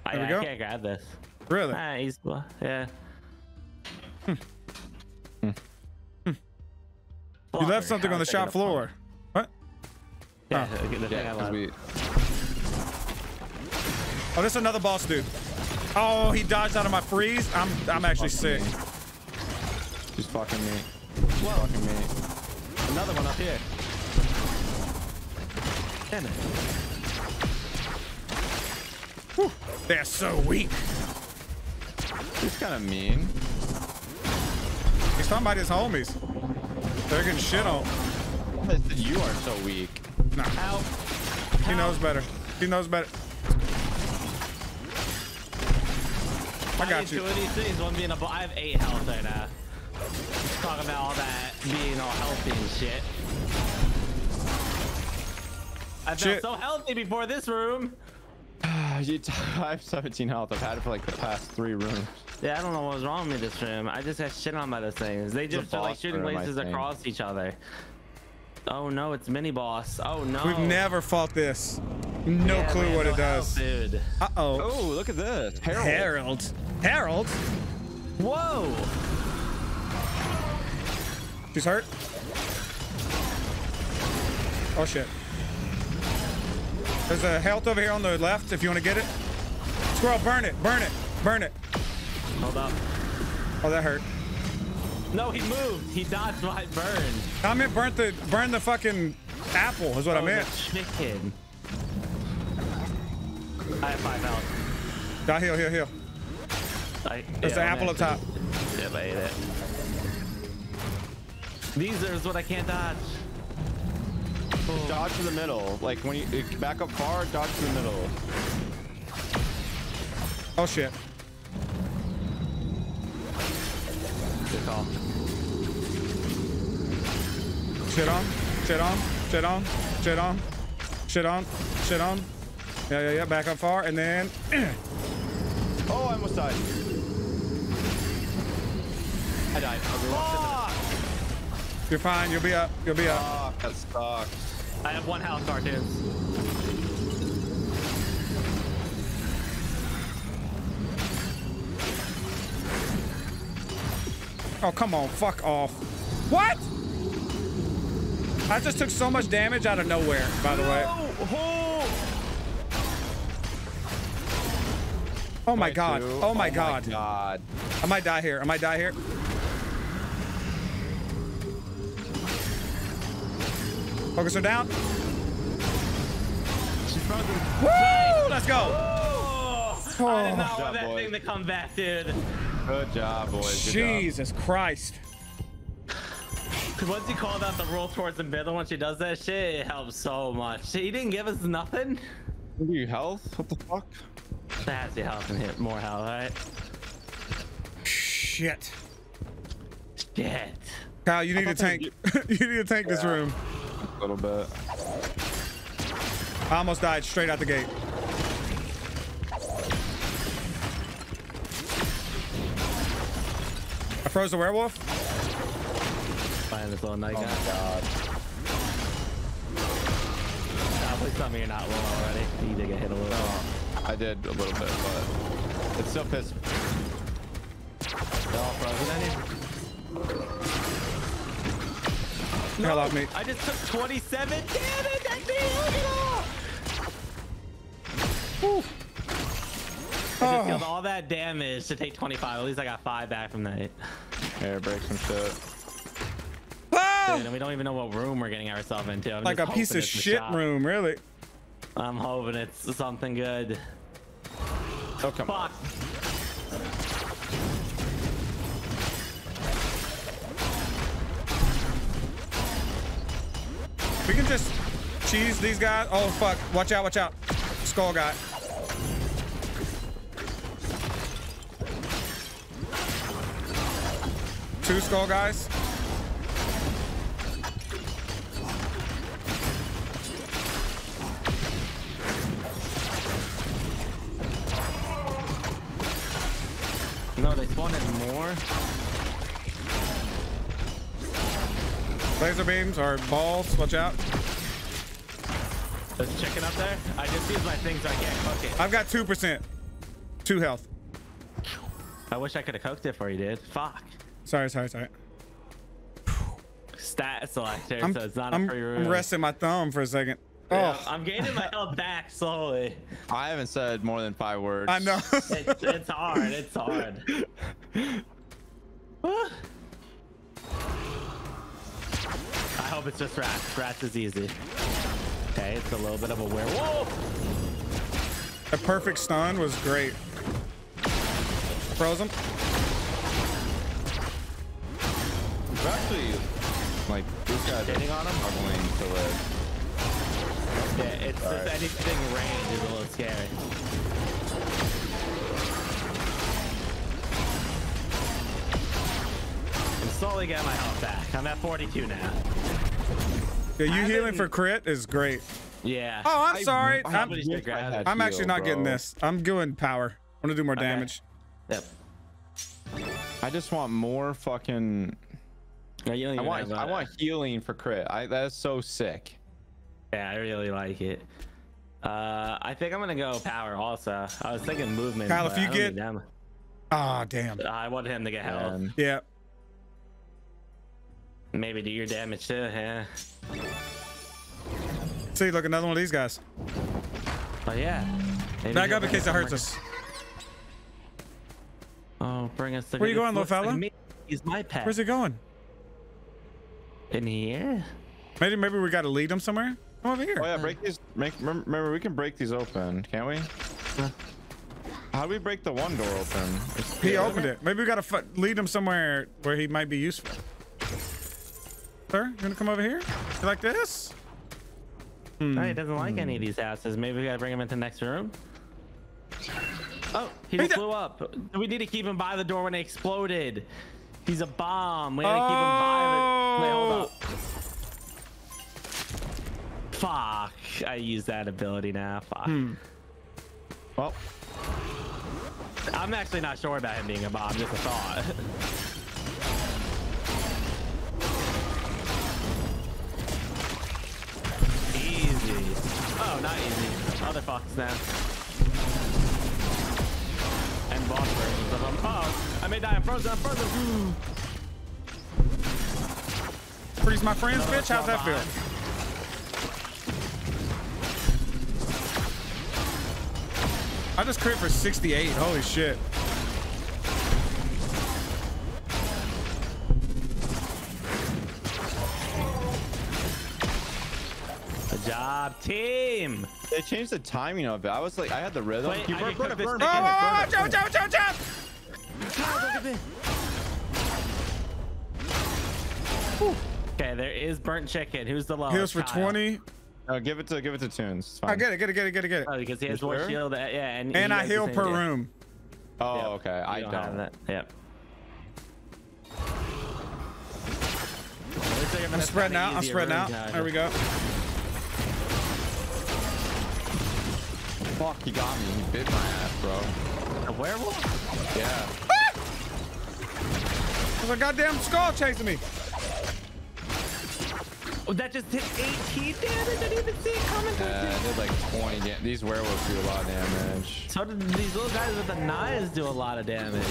I can't grab this. Really? Yeah. You left something on the shop floor. Yeah, oh, this is another boss dude. Oh, he dodged out of my freeze. I'm actually sick. He's fucking me. Another one up here. Damn it. Whew, they're so weak. He's kind of mean. He's talking about his homies. They're getting shit on. You are so weak. Nah. Help. He knows better. He knows better. I got you. I have 8 health right now. Talking about all that being all healthy and shit. I felt so healthy before this room. I have 17 health. I've had it for like the past 3 rooms. Yeah, I don't know what was wrong with this room. I just got shit on by the things. They just feel like shooting places across each other. Oh no, it's mini boss. Oh no. We've never fought this. No clue what it does. Uh-oh. Oh, look at this. Harold. Harold? Whoa. She's hurt. Oh shit. There's a health over here on the left if you want to get it. Squirrel, burn it, burn it, burn it. Hold up. Oh, that hurt. No, he moved. He dodged my burn. I meant burn the fucking apple is what I meant. Chicken. I have 5 health. Got heal. There's the apple up top. Yeah, I ate it. These are what I can't dodge. Oh. Dodge to the middle. Like when you back up far, dodge to the middle. Oh shit. Good call. Shit on. Yeah. Back up far and then. Oh, I almost died. I died. You're fine. You'll be up. You'll be up. That sucks. I have 1 health, cartoons. Oh, come on, fuck off. What? I just took so much damage out of nowhere, by the way. Oh my god. Oh my god. I might die here. Focus her down. She's frozen. Woo! Nice. Let's go. Oh. I did not want that thing to come back, dude. Good job, boys. Jesus Christ. Because once you called out the roll towards the middle, once she does that shit, it helps so much. He didn't give us nothing. What are you, health? What the fuck? That has your health and hit more health, right? Shit. Shit. Kyle, you need to tank. You need to tank this room. A little bit. I almost died straight out the gate. froze the werewolf. Playing this little night guy. Oh god. Nah, please tell me you're not well already. You did get hit a little. Oh, I did a little bit, but it's still pissed. They're all frozen. No, hell off me. I just took 27 damage. I didn't look at all. Whew. I just killed all that damage to take 25. At least I got 5 back from that. Here, break some shit. Ah! Dude, and we don't even know what room we're getting ourselves into. I'm like a piece of shit room, really. I'm hoping it's something good. Oh, come on. We can just cheese these guys. Oh, fuck. Watch out, watch out. Skull guy. Two skull guys. No, they spawned in more. Laser beams or balls, watch out. There's a chicken up there. I just used my things, so I can't cook it. I've got 2%. 2 health. I wish I could have cooked it for you, dude. Fuck. Sorry. Stat selector, so it's not a free room. I'm resting my thumb for a second. Oh, yeah, I'm gaining my health back slowly. I haven't said more than 5 words. I know. it's hard. It's hard. I hope it's just rats. Rats is easy. Okay, it's a little bit of a werewolf. The perfect stun was great. Froze him. Actually, like this guy's hitting on him. I'm going to live. Yeah, it's right. Anything range is a little scary. I'm slowly getting my health back. I'm at 42 now. Yeah, you healing for crit is great. Yeah. Oh, I'm sorry. I'm actually not getting this. I'm doing power. I'm gonna do more damage. Yep. I just want more fucking. Yeah, I want healing for crit. That's so sick. Yeah, I really like it. I think I'm gonna go power also. I was thinking movement. Kyle, if you get, ah, damn. I want him to get health. Yeah. Maybe do your damage too. Yeah. See, look, another one of these guys. Oh yeah. Maybe back up in case it hurts us. Oh, bring us the. Where you going, little fella? He's my pet. Where's he going? In here? Maybe we gotta lead them somewhere. Come over here. Oh yeah, break these. Remember, we can break these open, can't we? How do we break the one door open? He opened it. Maybe we gotta lead him somewhere where he might be useful. Sir, you gonna come over here? You like this? No, he doesn't like any of these houses. Maybe we gotta bring him into the next room. Oh, he just blew up. We need to keep him by the door when it exploded. He's a bomb. We gotta keep him by. Wait, hold up. Fuck! I used that ability now. Fuck. Well, I'm actually not sure about him being a bomb. Just a thought. Easy. Oh, not easy. Other fucks now. Oh, I may die. I'm frozen. Ooh. Freeze my friends, bitch. How's that feel? I just crit for 68. Holy shit. Good job, team. They changed the timing of it. I was like, I had the rhythm. Wait, burn. Oh, jump. Okay, there is burnt chicken. Who's the lowest? Heals for Kyle. 20. No, give it to Toons. I get it. Oh, because he has one shield. Yeah, and I heal per room. Oh, yep. Okay. I don't have that. Yep. I'm spreading out. There we go. Fuck, he got me. He bit my ass, bro. A werewolf? Yeah. Ah! There's a goddamn skull chasing me. Oh, that just did 18 damage? I didn't even see it coming. Yeah, I did like 20 damage. These werewolves do a lot of damage. So did these little guys with the knives do a lot of damage.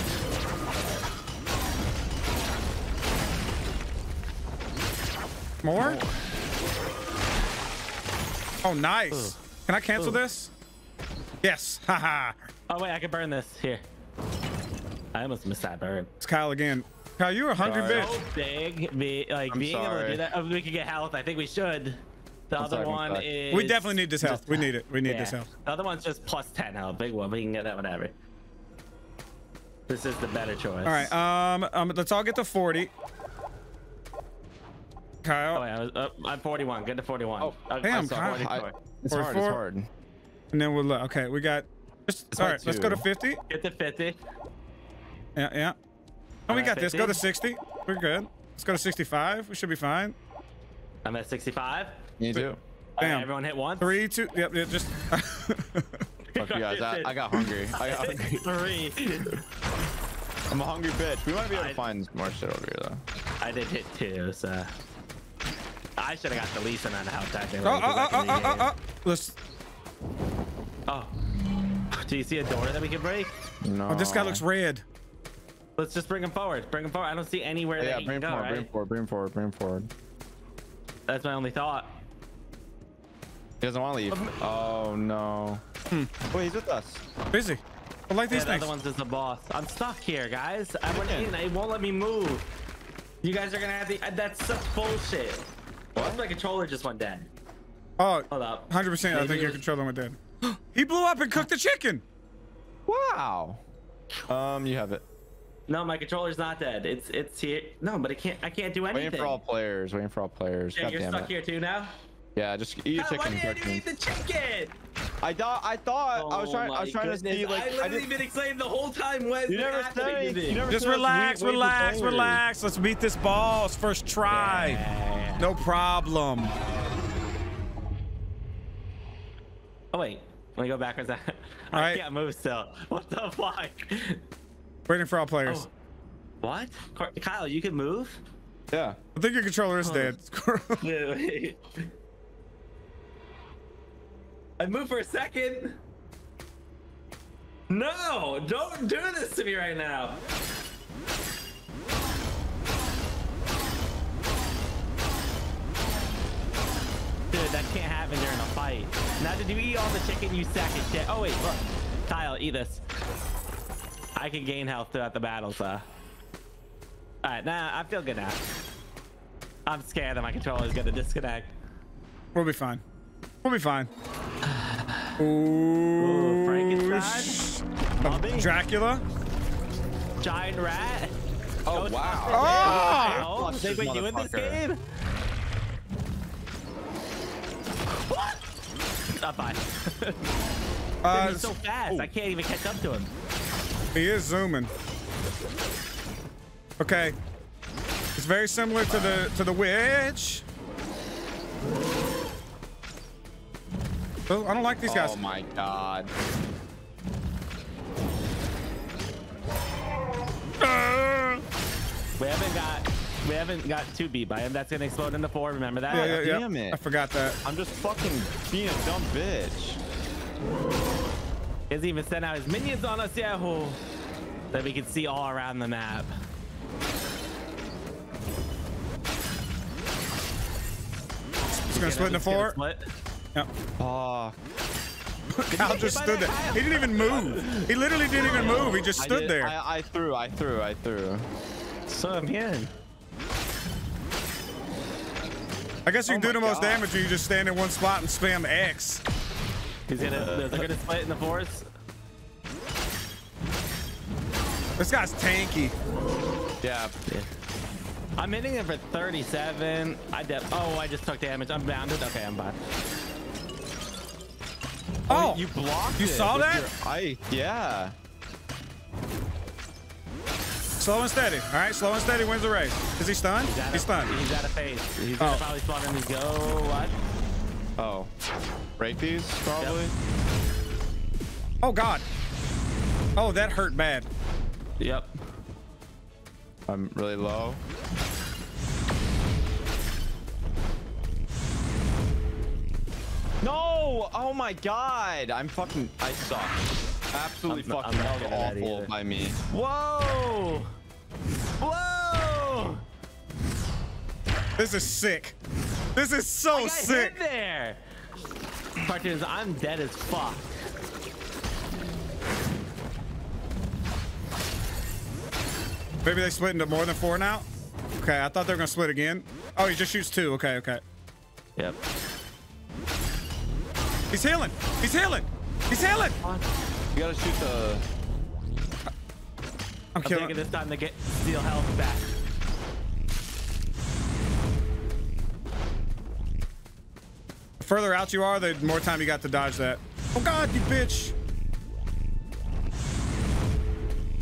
More? Oh, nice. Ooh. Can I cancel this? Yes. Haha. Oh, wait, I can burn this. Here. I almost missed that burn. It's Kyle again. Kyle, you were 100 bits. So big. Like, being able to do that. Oh, we could get health. I think we should. The other one is... We definitely need this health. We need it. We need this health. The other one's just plus 10 health. Big one. We can get that whatever. This is the better choice. All right. Let's all get to 40. Kyle. Oh, wait, I'm 41. Get to 41. Oh, damn, Kyle. It's hard. It's hard. And then we'll look. Okay, we got... All right, let's go to 50. Get to 50. Yeah, yeah. Oh, we got 50. This. Go to 60. We're good. Let's go to 65. We should be fine. I'm at 65. You do. Damn. Right, everyone hit one. 3, 2. Yep. Yeah, just. Fuck you guys. I got hungry. I got hungry. 3. I'm a hungry bitch. We might be able to find more shit over here though. I did hit 2, so I should have got the least amount of health technically. Let's. Oh. Do you see a door that we can break? No. Oh, this guy looks red. Let's just bring him forward. Bring him forward. I don't see anywhere that he can go, forward, right? Bring him forward. Bring him forward. Bring him forward. That's my only thought. He doesn't want to leave. Oh no. Wait, he's with us. Busy. I like these things. The other one's just the boss. I'm stuck here, guys. I went in. It won't let me move. You guys are gonna have to. That's such bullshit. What? My controller just went dead. Oh. Hold up. 100%. I think your controller went dead. He blew up and cooked the chicken. Wow. You have it. No, my controller's not dead. It's here. No, but it can't. I can't do anything. Waiting for all players. Waiting for all players. Yeah, you're stuck here too now. Yeah, just eat your chicken. Why did you eat the chicken? I thought I was trying to be like. I literally been explaining the whole time when. You never said anything. Just relax, relax, relax. Let's beat this boss first try. Yeah. No problem. Oh wait. Let me go backwards. I can't move still. What the fuck? Waiting for all players. Oh. What? Kyle, you can move? Yeah. I think your controller is dead. Wait. I moved for a second. No, don't do this to me right now. Dude, that can't happen during a fight. Now did you eat all the chicken, you sack of shit? Oh wait, look. Kyle, eat this. I can gain health throughout the battle, so. Alright, nah, I feel good now. I'm scared that my controller is gonna disconnect. We'll be fine. We'll be fine. Ooh, Frankenstein. Dracula. Giant rat. Oh, Ghost wow. Oh! I think we're doing this game. What? Not fine. He's so fast. I can't even catch up to him. He is zooming. Okay. It's very similar to the witch. Oh, I don't like these guys. Oh my god. We haven't got 2 beat by him. That's gonna explode into 4. Remember that? Yeah, damn it. I forgot that. I'm just fucking being a dumb bitch. He hasn't even sent out his minions on us yet. That we can see all around the map. It's gonna split into 4. Yep. Oh. Kyle just stood there. Kyle. He didn't even move. He literally didn't even move. He just stood there. I threw. So I'm in. I guess you can do the most damage when you just stand in one spot and spam X. They're gonna split in the forest. This guy's tanky. Yeah. I'm hitting him for 37. I just took damage. I'm bounded. Okay, I'm fine. Oh, you blocked. You saw that? Yeah. Slow and steady. All right, slow and steady wins the race. Is he stunned? He's stunned. He's out of phase. He's gonna probably spawn him and go. What? Oh, break these probably. Yep. Oh god. Oh, that hurt bad. Yep. I'm really low. No! Oh my god! I'm fucking... I suck. Absolutely fucking awful by me. Whoa! Whoa! This is sick. This is so sick. I got hit there. Fuckers, I'm dead as fuck. Maybe they split into more than four now? Okay, I thought they were gonna split again. Oh, he just shoots two. Okay, okay. Yep. He's healing. He's healing. He's healing. You gotta shoot the... I'm taking this time to get steal health back. The further out you are, the more time you got to dodge that. Oh god, you bitch.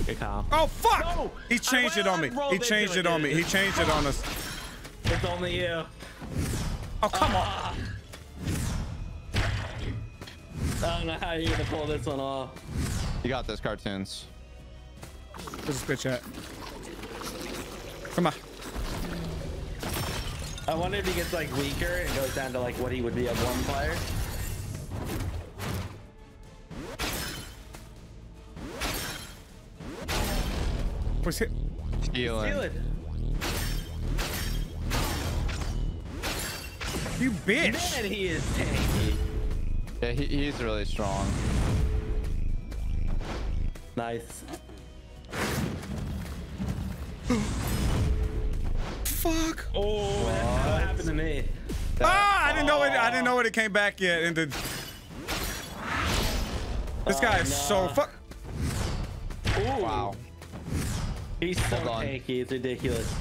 Good call. Oh fuck! No, he changed it on me. He changed it on me. He changed it on us. It's only you. Oh come on. I don't know how you're gonna pull this one off. You got this, CaRtOoNz. Where's this bitch at? Come on. I wonder if he gets like weaker and goes down to like what he would be a one player. Where's he? Stealing. You bitch! Man, he is tanky. Yeah, he's really strong. Nice. Fuck! Oh, that happened to me. Ah! I didn't know it. I didn't know it came back yet. And this guy is so fuck. Ooh. Wow. He's so tanky. It's ridiculous.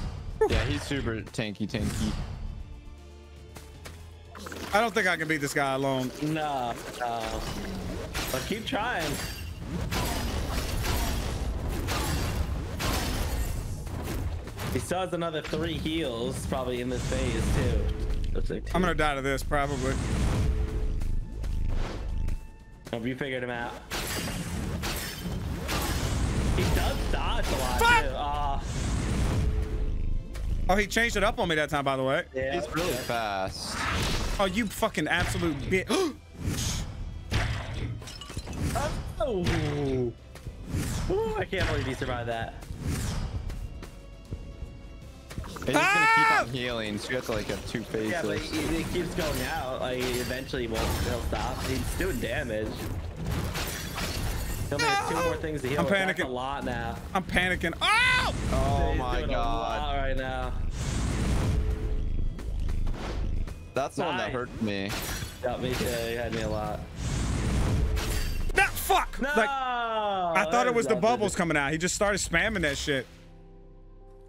Yeah, he's super tanky. I don't think I can beat this guy alone. No, no. But keep trying. He still has another 3 heals probably in this phase too. I'm gonna die to this probably. Hope you figured him out. He does dodge a lot too. Oh, he changed it up on me that time, by the way. Yeah, he's really fast. Oh, you fucking absolute bitch. Oh. Ooh, I can't believe he survived that. He's gonna keep on healing, so you have to like have 2 faces. Yeah, but he keeps going out. Like eventually he'll stop. He's doing damage. He'll make 2 more things to heal. I'm panicking. That's a lot now. I'm panicking. Oh! Oh my god. A lot right now. That's the one that hurt me. Got me too. He had me a lot. That fuck! No! Like, I thought it was the bubbles coming out. He just started spamming that shit.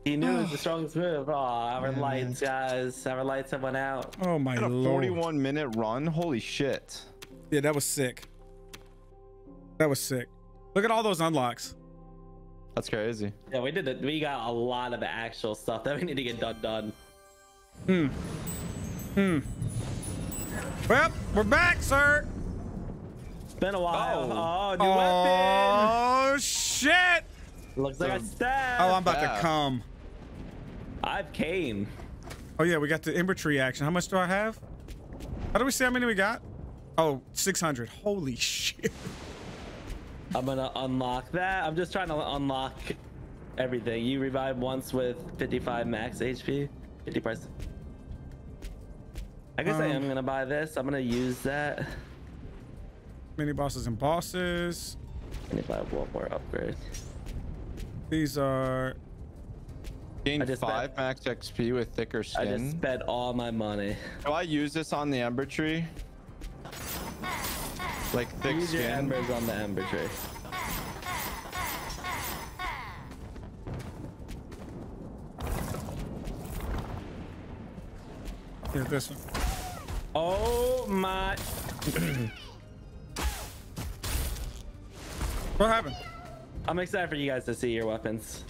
He knew it was the strongest move. Oh, our lights, guys. Our lights have went out. Oh my lord. A 41-minute run. Holy shit. Yeah, that was sick. That was sick. Look at all those unlocks. That's crazy. Yeah, we did it. We got a lot of actual stuff that we need to get done. Well, we're back, sir. It's been a while. Oh, new weapon. Oh shit. Looks like I stabbed. Oh, I'm about to come. I've came. Oh yeah, we got the Ember Tree action. How much do I have? How do we see how many we got? Oh, 600. Holy shit. I'm gonna unlock that. I'm just trying to unlock everything. You revive once with 55 max HP, 50%. I guess I am gonna buy this. I'm gonna use that. Mini bosses and bosses. I need to buy one more upgrade. These are gain 5 max XP with thicker skin. I just spent all my money. Do I use this on the Ember Tree? Like thick skin. Use your embers on the Ember Tree. Here's this one. Oh my! What happened? I'm excited for you guys to see your weapons.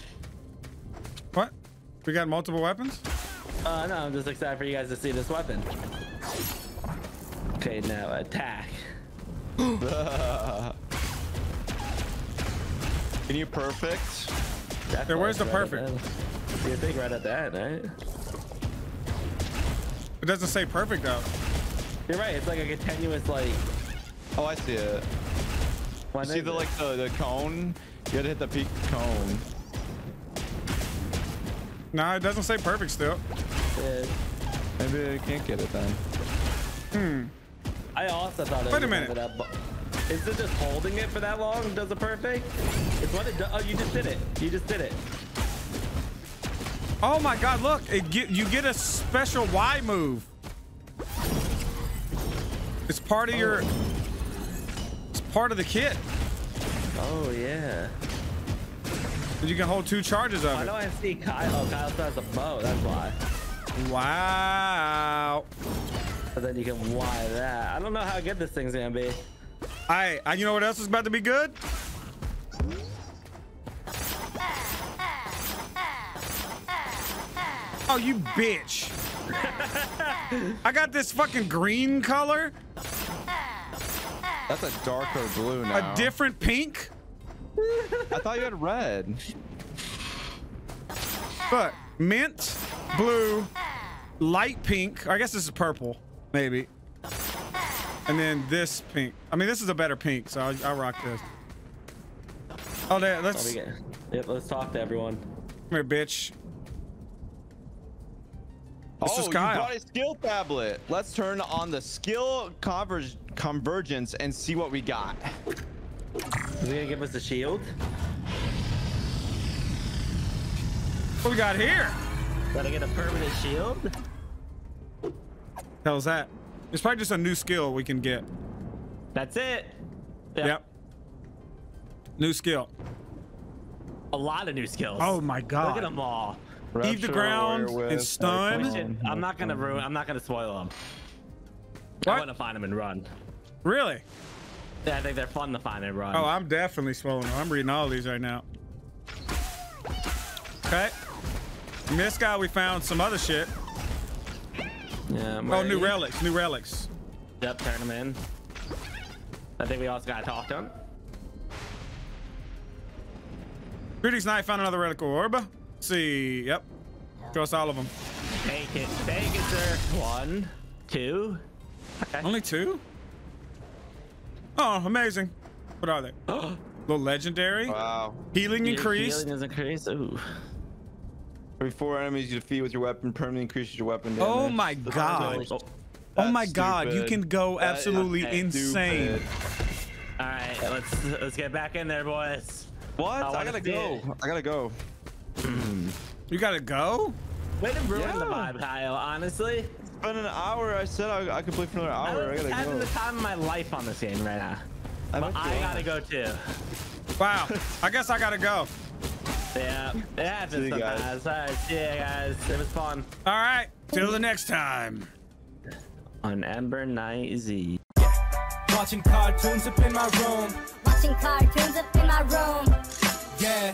What? We got multiple weapons? No, I'm just excited for you guys to see this weapon. Okay, now attack. Can you perfect? Hey, where's the perfect? You think right at that, right? It doesn't say perfect though. You're right. It's like a continuous like. Oh, I see it. You see the like the cone? You gotta hit the peak cone. Nah, it doesn't say perfect still. Yeah. Maybe I can't get it then. Hmm. I also thought it. Wait a minute. Is it just holding it for that long? Does it perfect? It's what it does. Oh, you just did it. You just did it. Oh my God! Look, you get a special Y move. It's part of your. It's part of the kit. Oh yeah. You can hold two charges of it. I know I see Kyle. Oh, Kyle still has a bow. That's why. Wow. But then you can Y that. I don't know how good this thing's gonna be. I you know what else is about to be good? Oh, you bitch. I got this fucking green color. That's a darker blue now. A different pink? I thought you had red. Look, mint, blue, light pink. I guess this is purple, maybe. And then this pink. I mean, this is a better pink, so I'll rock this. Oh, there. Let's. Yep, let's talk to everyone. Come here, bitch. This is Kyle. You brought a skill tablet. Let's turn on the skill convergence and see what we got. Is he gonna give us a shield? What we got here? Gotta get a permanent shield. How's that? It's probably just a new skill we can get. That's it. Yep. New skill. A lot of new skills. Oh my God. Look at them all. Leave the ground and stun. I'm not gonna spoil them. What? I wanna find them and run. Really? Yeah, I think they're fun to find and run. Oh, I'm definitely swallowing them. I'm reading all these right now. Okay. In this guy, we found some other shit. Yeah. Oh, new relics. New relics. Yep, turn them in. I think we also gotta talk to him. Greetings, Knight. Found another relic orb. Let's see. Yep. Trust all of them. Take it. Take it, sir. One, two. Okay. Only two? Oh, amazing. What are they? Little legendary. Wow. Healing increased. Healing is increased. Ooh. Every 4 enemies you defeat with your weapon permanently increases your weapon damage. Oh my God. Oh my God. You can go absolutely insane. All right, let's get back in there, boys. What? I gotta go. I gotta go. You gotta go? Way to ruin the vibe, Kyle, honestly. It's been an hour. I said I could play for another hour. I gotta go. I'm having the time of my life on this game right now. But I gotta go too. Wow. I guess I gotta go. Yeah, it happens sometimes. All right, see you guys. It was fun. All right, till the next time. On Ember Knights. Watching cartoons up in my room. Watching cartoons up in my room. Yeah.